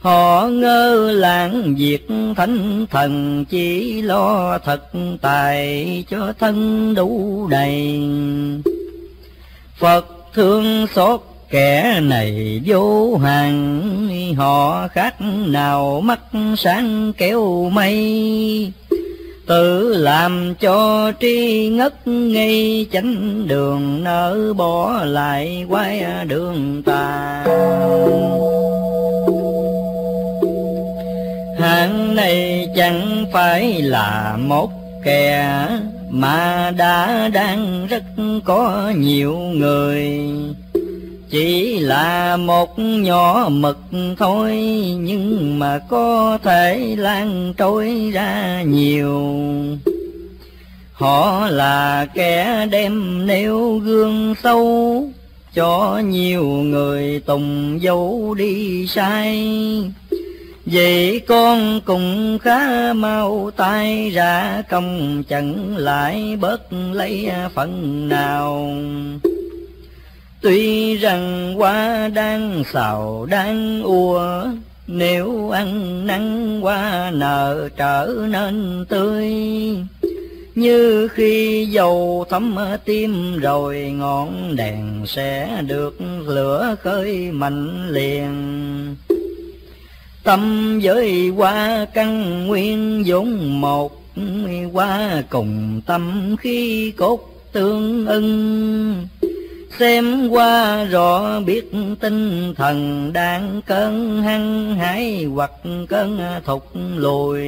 Họ ngơ lãng việc thánh thần, chỉ lo thật tài cho thân đủ đầy. Phật thương xót kẻ này vô hạn, họ khác nào mắt sáng kéo mây. Tự làm cho tri ngất ngây, chánh đường nỡ bỏ lại quay đường tà. Hạng này chẳng phải là một kẻ, mà đã đang rất có nhiều người. Chỉ là một nhỏ mực thôi, nhưng mà có thể lan trôi ra nhiều. Họ là kẻ đem nêu gương sâu, cho nhiều người tùng dấu đi sai. Vậy con cũng khá mau tay ra, công chẳng lại bớt lấy phần nào. Tuy rằng hoa đang xào đang ua, nếu ăn nắng hoa nở trở nên tươi. Như khi dầu thấm tim rồi, ngọn đèn sẽ được lửa khơi mạnh liền. Tâm giới qua căn nguyên vốn một, qua cùng tâm khí cốt tương ưng. Xem qua rõ biết tinh thần đang cơn hăng hái hoặc cơn thụt lùi.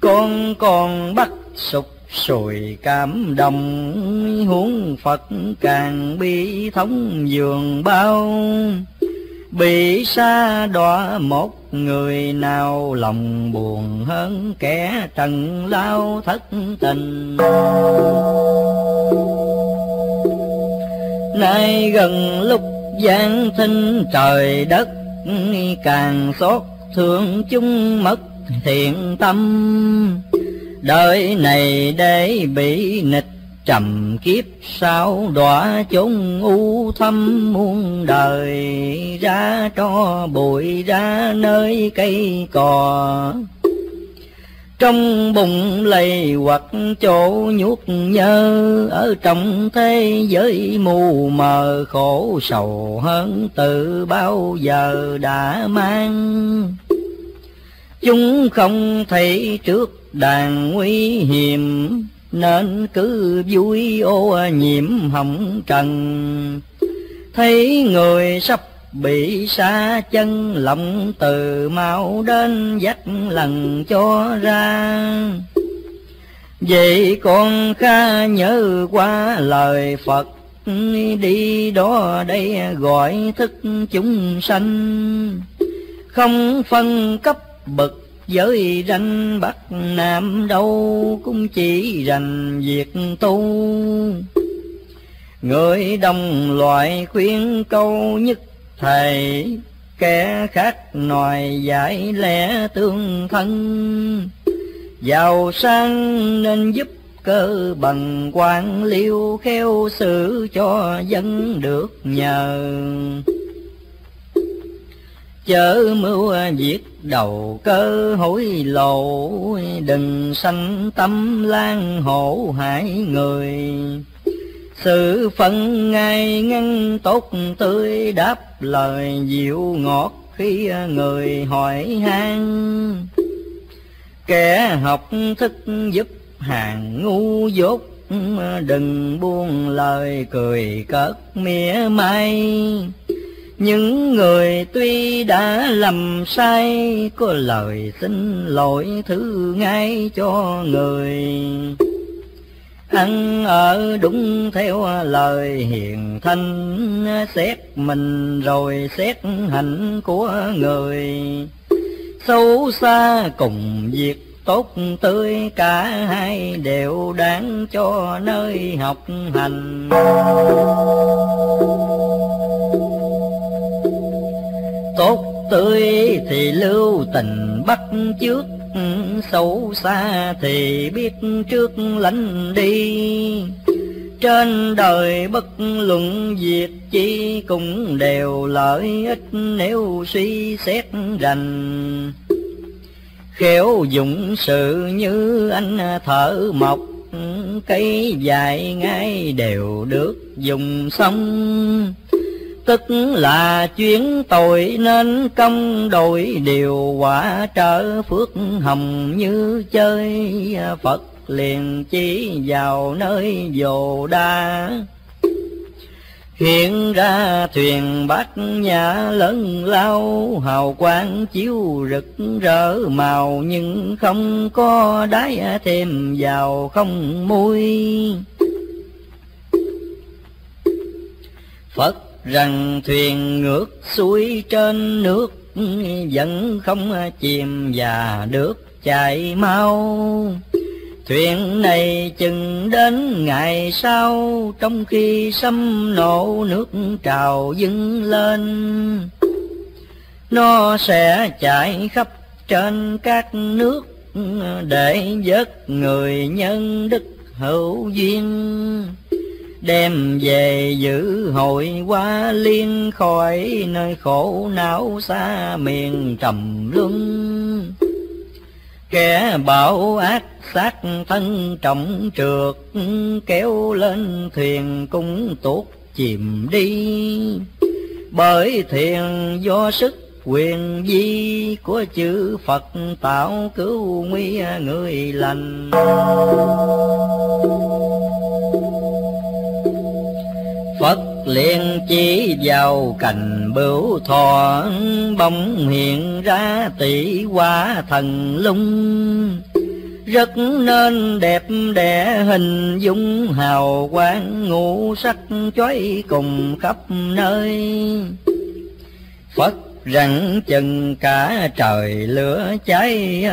Con còn bắt sụp sùi cảm động, huống Phật càng bi thống dường bao. Bị xa đọa một người nào, lòng buồn hơn kẻ trần lao thất tình. Nay gần lúc giáng sinh trời đất, càng xót thương chúng mất thiện tâm. Đời này để bị nịch trầm kiếp sao, đọa chốn u thâm muôn đời. Ra tro bụi ra nơi cây cò, trong bụng lầy hoặc chỗ nhuốc nhơ. Ở trong thế giới mù mờ khổ sầu hơn từ bao giờ đã mang. Chúng không thấy trước đàn nguy hiểm, nên cứ vui ô nhiễm hồng trần. Thấy người sắp bị xa chân, lòng từ mau đến dắt lần cho ra. Vậy con khá nhớ qua lời Phật, đi đó đây gọi thức chúng sanh. Không phân cấp bậc giới ranh Bắc Nam đâu, cũng chỉ rành việc tu. Người đồng loại khuyên câu nhất thầy, kẻ khác nòi giải lẽ tương thân. Giàu sang nên giúp cơ bằng quan liêu, khéo xử cho dân được nhờ. Chớ mưu việc đầu cơ hối lộ, đừng sanh tâm lan hổ hại người. Sự phận ngay ngăn tốt tươi, đáp lời dịu ngọt khi người hỏi han. Kẻ học thức giúp hàng ngu dốt, đừng buông lời cười cợt mỉa mai. Những người tuy đã lầm sai, có lời xin lỗi thứ ngay cho người. Ăn ở đúng theo lời hiền thanh, xét mình rồi xét hạnh của người. Xấu xa cùng việc tốt tươi, cả hai đều đáng cho nơi học hành. Tốt tươi thì lưu tình bắt chước, xấu xa thì biết trước lánh đi. Trên đời bất luận việc chi, cũng đều lợi ích nếu suy xét rành. Khéo dụng sự như anh thợ mộc, cây dài ngay đều được dùng xong. Tức là chuyến tội nên công, đổi điều quả trở phước hồng như chơi. Phật liền chỉ vào nơi Vô Đa, hiện ra thuyền bát nhã lớn lao. Hào quang chiếu rực rỡ màu, nhưng không có đáy thêm vào không mui. Phật rằng thuyền ngược xuôi trên nước, vẫn không chìm và được chạy mau. Thuyền này chừng đến ngày sau, trong khi sấm nổ nước trào dâng lên. Nó sẽ chạy khắp trên các nước, để vớt người nhân đức hữu duyên. Đem về giữ hội qua liên, khỏi nơi khổ não xa miền trầm luân. Kẻ bảo ác sát thân trọng trượt, kéo lên thuyền cũng tuột chìm đi. Bởi thuyền do sức quyền vi của chữ Phật tạo cứu nguy người lành. Phật liền chỉ vào cành bửu thọ, bỗng hiện ra tỷ hoa thần lung. Rất nên đẹp đẽ hình dung hào quang ngũ sắc chói cùng khắp nơi. Phật rạng chừng cả trời lửa cháy,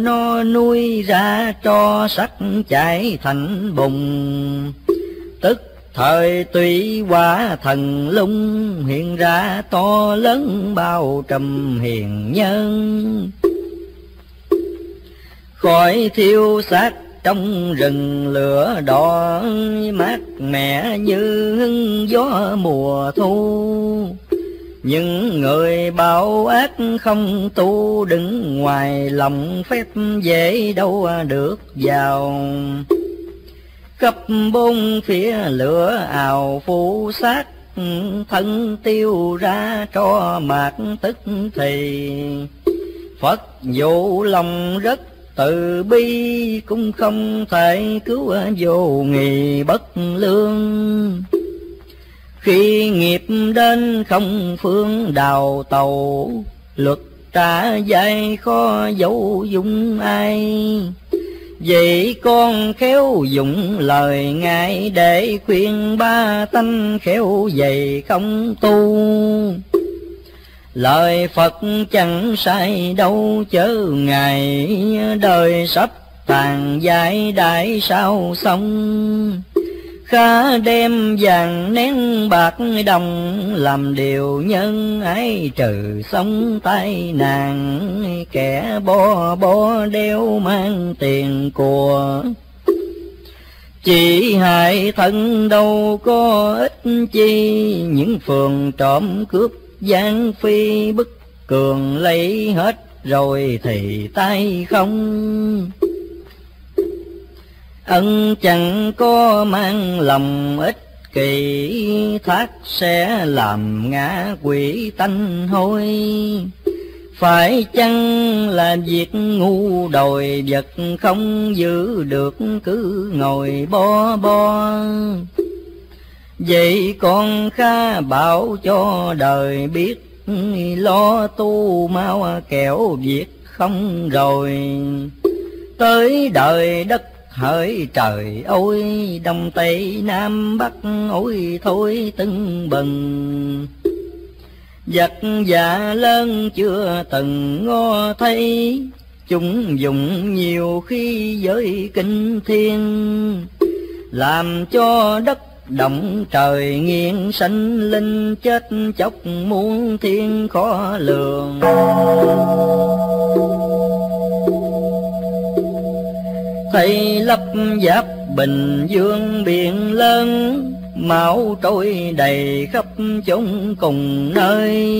nó nuôi ra cho sắc chảy thành bùng. Tức thời tùy quả thần lung hiện ra to lớn bao trùm hiền nhân. Khỏi thiêu xác trong rừng lửa đỏ, mát mẻ như hương gió mùa thu. Những người bảo ác không tu, đứng ngoài lòng phép dễ đâu được vào. Khắp bốn phía lửa ào phủ sát, thân tiêu ra cho mạc tức thì. Phật dụ lòng rất từ bi, cũng không thể cứu vô nghị bất lương. Khi nghiệp đến không phương đào tàu, luật trả dạy khó dấu dung ai. Vậy con khéo dụng lời ngài để khuyên ba tánh khéo dày không tu. Lời Phật chẳng sai đâu chớ ngài, đời sắp tàn giải đại sao xong. Khá đem vàng nén bạc đồng, làm điều nhân ái trừ sống tai nạn. Kẻ bo đeo mang tiền của, chỉ hại thân đâu có ích chi. Những phường trộm cướp gian phi bức cường, lấy hết rồi thì tay không. Ân chẳng có mang lòng ích kỷ, thác sẽ làm ngã quỷ tanh hôi. Phải chăng là việc ngu đồi vật không giữ được, cứ ngồi bo. Vậy con khá bảo cho đời biết, lo tu mau kẻo việc không rồi. Tới đời đất hỡi trời ôi, đông tây nam bắc ôi thôi tưng bừng. Vật già lớn chưa từng ngó thấy, chúng dùng nhiều khi giới kinh thiên. Làm cho đất động trời nghiêng, sanh linh chết chóc muôn thiên khó lường. Thầy lấp giáp Bình Dương biển lớn, máu trôi đầy khắp chốn cùng nơi.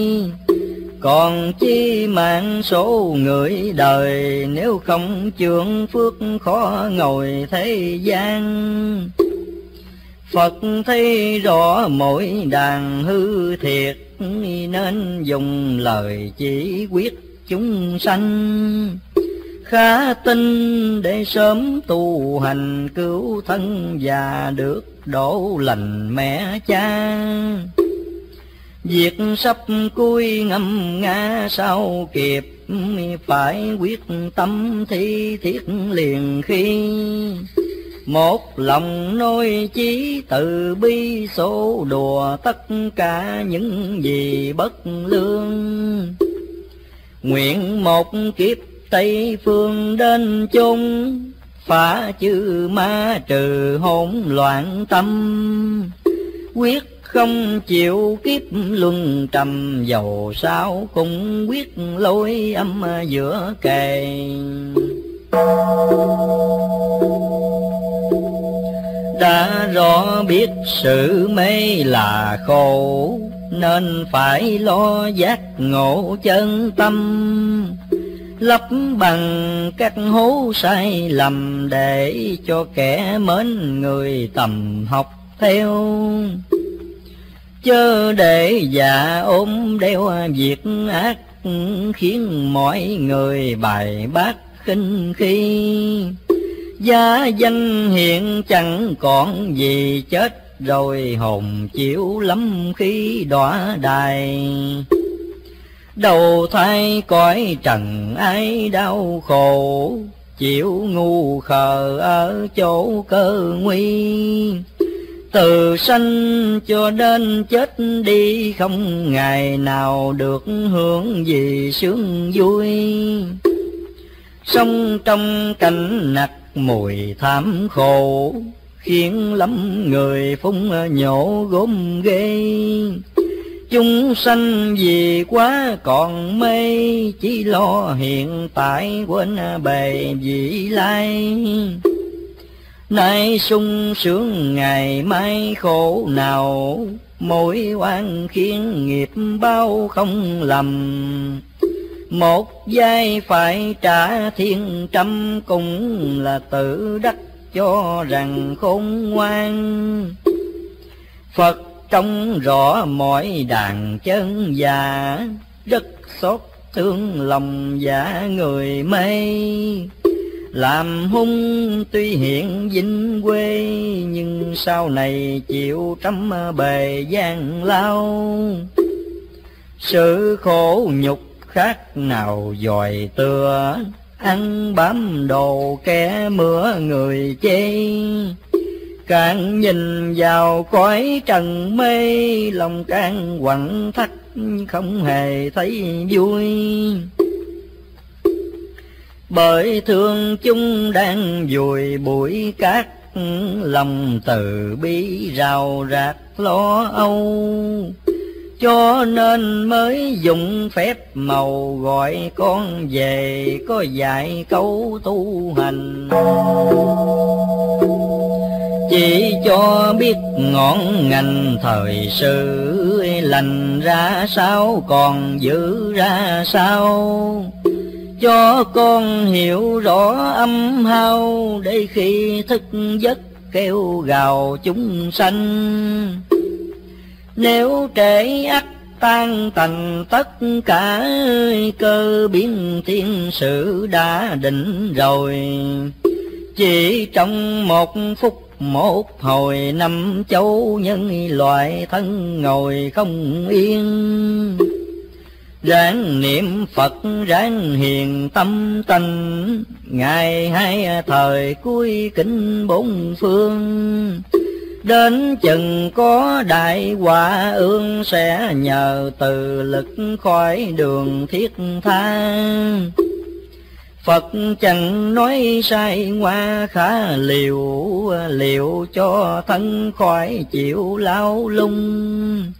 Còn chi mạng số người đời, nếu không chưởng phước khó ngồi thế gian. Phật thấy rõ mỗi đàn hư thiệt, nên dùng lời chỉ quyết chúng sanh. Khá tin để sớm tu hành, cứu thân và được đổ lành mẹ cha. Việc sắp cuối ngâm ngã sao kịp, phải quyết tâm thi thiết liền khi. Một lòng nôi chí từ bi, số đùa tất cả những gì bất lương. Nguyện một kiếp Tây phương đến chung, phá chư ma trừ hỗn loạn tâm. Quyết không chịu kiếp luân trầm, dầu sao cũng quyết lối âm giữa kề. Đã rõ biết sự mê là khổ, nên phải lo giác ngộ chân tâm. lấp bằng các hố sai lầm, để cho kẻ mến người tầm học theo. Chớ để già ôm đeo việc ác, khiến mọi người bài bác khinh khi. Gia danh hiện chẳng còn gì, chết rồi hồn chịu lắm khi đọa đài. Đầu thai cõi trần ái đau khổ, chịu ngu khờ ở chỗ cơ nguy. Từ sanh cho đến chết đi, không ngày nào được hưởng gì sướng vui. Sống trong cảnh nặc mùi thảm khổ, khiến lắm người phúng nhổ gốm ghê. Chúng sanh vì quá còn mê, chỉ lo hiện tại quên bề vị lai. Nay sung sướng ngày mai khổ nào, mỗi oan khiến nghiệp bao không lầm. Một giây phải trả thiên trăm, cũng là tự đắc cho rằng khôn ngoan. Phật trông rõ mọi đàn chân già, rất xót thương lòng giả người mê. Làm hung tuy hiện vinh quê, nhưng sau này chịu trăm bề gian lao. Sự khổ nhục khác nào dòi tựa, ăn bám đồ kẻ mưa người chê. Càng nhìn vào cõi trần mê, lòng càng quặn thắt không hề thấy vui. Bởi thương chúng đang vùi bụi cát, lòng từ bi rào rạc lo âu. Cho nên mới dùng phép màu, gọi con về có dạy câu tu hành. Chỉ cho biết ngọn ngành thời sự, lành ra sao còn giữ ra sao. Cho con hiểu rõ âm hao, để khi thức giấc kêu gào chúng sanh. Nếu trễ ắt tan tành tất cả, cơ biến thiên sự đã định rồi. Chỉ trong một phút một hồi, năm châu nhân loại thân ngồi không yên. Ráng niệm Phật ráng hiền tâm tình, ngày hai thời cuối kính bốn phương. Đến chừng có đại họa ương, sẽ nhờ từ lực khỏi đường thiết tha. Phật chẳng nói sai ngoa khá liều, liệu cho thân khỏi chịu lao lung.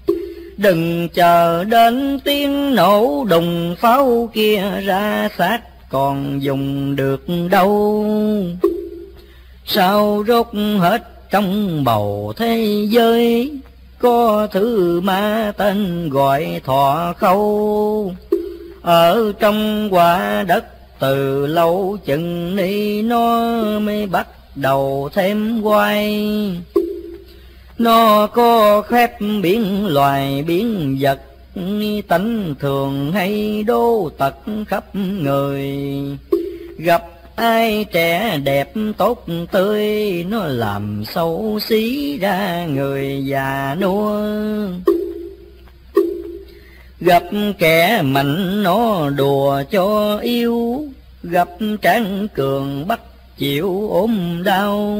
Đừng chờ đến tiếng nổ đùng pháo kia, ra xác còn dùng được đâu. Sao rốt hết trong bầu thế giới, có thứ ma tên gọi thọ khâu. Ở trong quả đất từ lâu, chừng ni nó mới bắt đầu thêm quay. Nó có khép biển loài biển vật, tánh thường hay đô tật khắp người. Gặp ai trẻ đẹp tốt tươi, nó làm xấu xí ra người già nua. Gặp kẻ mạnh nó đùa cho yêu, gặp tráng cường bắt chịu ốm đau.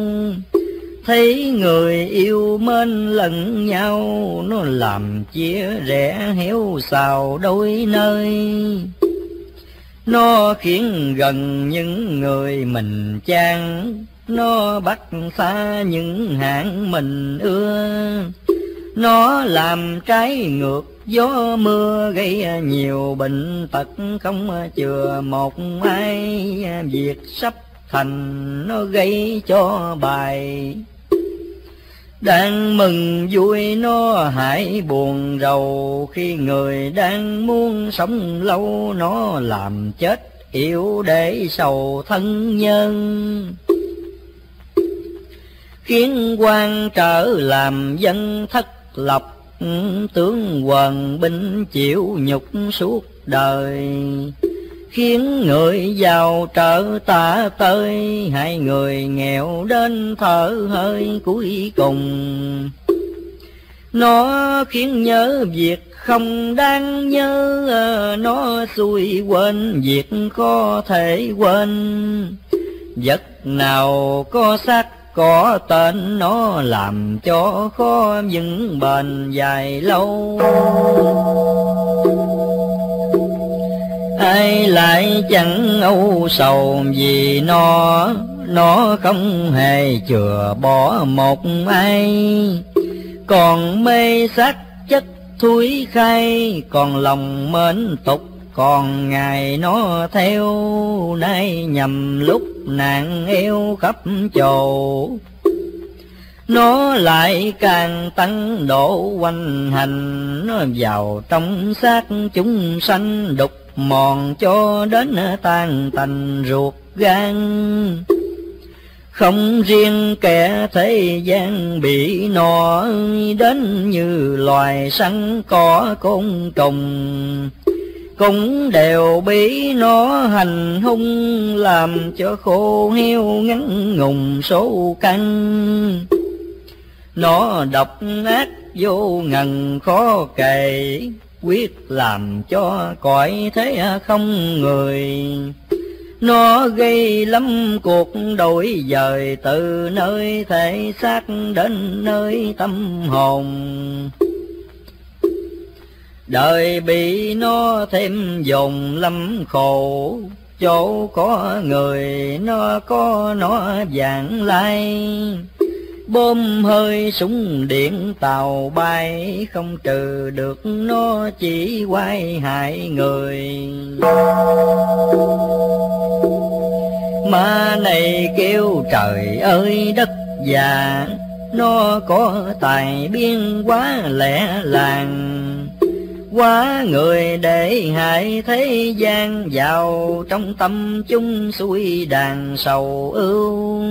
Thấy người yêu mến lẫn nhau, nó làm chia rẽ héo xào đôi nơi. Nó khiến gần những người mình chán, nó bắt xa những hạng mình ưa. Nó làm trái ngược gió mưa, gây nhiều bệnh tật không chừa một ai. Việc sắp thành nó gây cho bài, đang mừng vui nó hãy buồn rầu. Khi người đang muốn sống lâu, nó làm chết yếu để sầu thân nhân. Khiến quan trở làm dân thất lập, tướng hoàng binh chịu nhục suốt đời. Khiến người giàu trở tả tới, hai người nghèo đến thở hơi cuối cùng. Nó khiến nhớ việc không đáng nhớ, nó xui quên việc có thể quên. Vật nào có xác có tên, nó làm cho khó vững bền dài lâu. Ai lại chẳng âu sầu vì nó không hề chừa bỏ một ai. Còn mê xác chất thúi khay, còn lòng mến tục, còn ngày nó theo. Nay nhầm lúc nạn eo khắp chầu, nó lại càng tăng độ hoành hành. Nó vào trong xác chúng sanh đục mòn cho đến tan tành ruột gan. Không riêng kẻ thế gian bị nó, đến như loài săn cỏ côn trùng cũng đều bị nó hành hung, làm cho khô heo ngắn ngùng số căn. Nó độc ác vô ngần khó kể, quyết làm cho cõi thế không người. Nó gây lắm cuộc đổi dời, từ nơi thể xác đến nơi tâm hồn. Đời bị nó thêm dồn lắm khổ, chỗ có người nó có nó vạn lai. Bom hơi súng điện tàu bay, không trừ được nó chỉ quay hại người. Ma này kêu trời ơi đất già, nó có tài biên quá lẻ làng. Quá người để hại thế gian, vào trong tâm chúng xuôi đàn sầu ưu.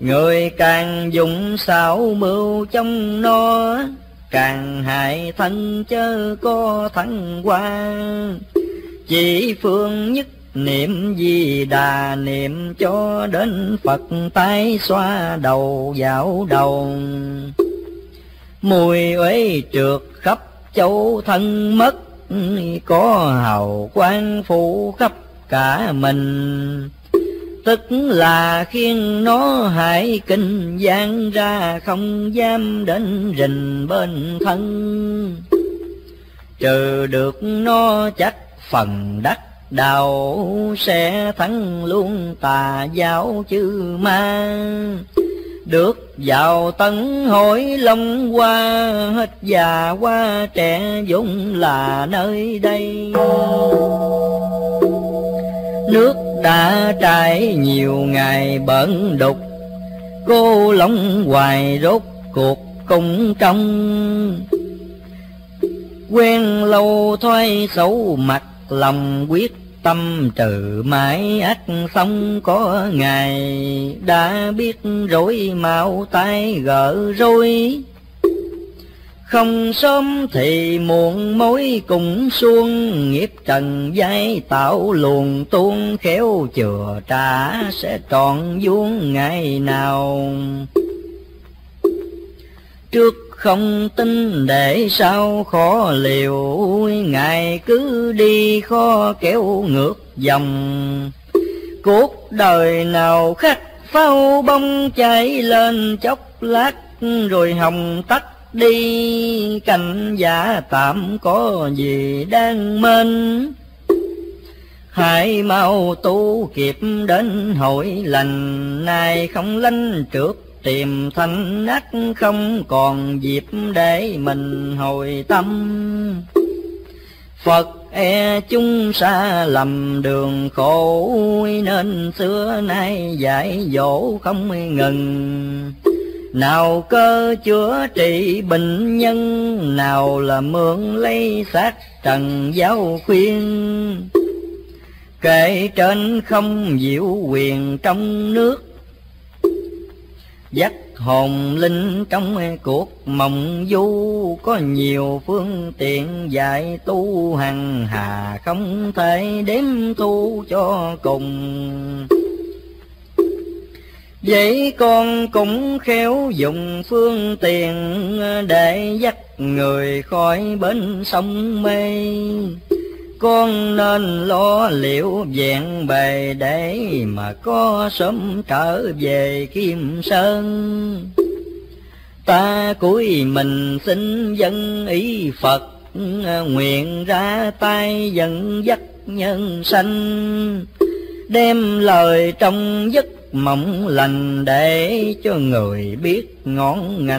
Người càng dùng xảo mưu trong nó, càng hại thân chớ có thắng qua. Chỉ phương nhất niệm Di Đà, niệm cho đến Phật tái xoa đầu dạo đầu. Mùi uế trượt khắp châu thân mất, có hào quang phủ khắp cả mình. Tức là khiến nó hại kinh gian ra, không dám đến rình bên thân. Trừ được nó chắc phần đắc đạo, sẽ thắng luôn tà giáo chư ma. Được vào tấn hối long qua, hết già qua trẻ vốn là nơi đây. Nước đã trải nhiều ngày bẩn đục, cô lóng hoài rốt cuộc cũng trong. Quen lâu thoái xấu mặt lòng, quyết tâm trừ mãi ác xong. Có ngày đã biết rối mau tay gỡ rối, không sớm thì muộn mối cùng xuông. Nghiệp trần giai tạo luồn tuôn, khéo chừa trả sẽ trọn vuông ngày nào. Trước không tin để sao khó liều, ngày cứ đi khó kéo ngược dòng. Cuộc đời nào khắc phao bông, cháy lên chốc lát rồi hồng tắt đi. Cảnh giả tạm có gì đang mênh, hãy mau tu kịp đến hội lành. Nay không lanh trượt tìm thanh ác, không còn dịp để mình hồi tâm. Phật e chúng xa lầm đường khổ, nên xưa nay dạy dỗ không ngừng. Nào cơ chữa trị bệnh nhân, nào là mượn lấy xác trần giáo khuyên. kể trên không diệu quyền trong nước, dắt hồn linh trong cuộc mộng du, có nhiều phương tiện dạy tu hằng hà, không thể đếm tu cho cùng. Vậy con cũng khéo dùng phương tiện, để dắt người khỏi bến sông mê. Con nên lo liệu vẹn bề, để mà có sớm trở về Kim Sơn. Ta cúi mình xin dân ý Phật, nguyện ra tay dẫn dắt nhân sanh, đem lời trong giấc mộng lành để cho người biết ngọn ngành.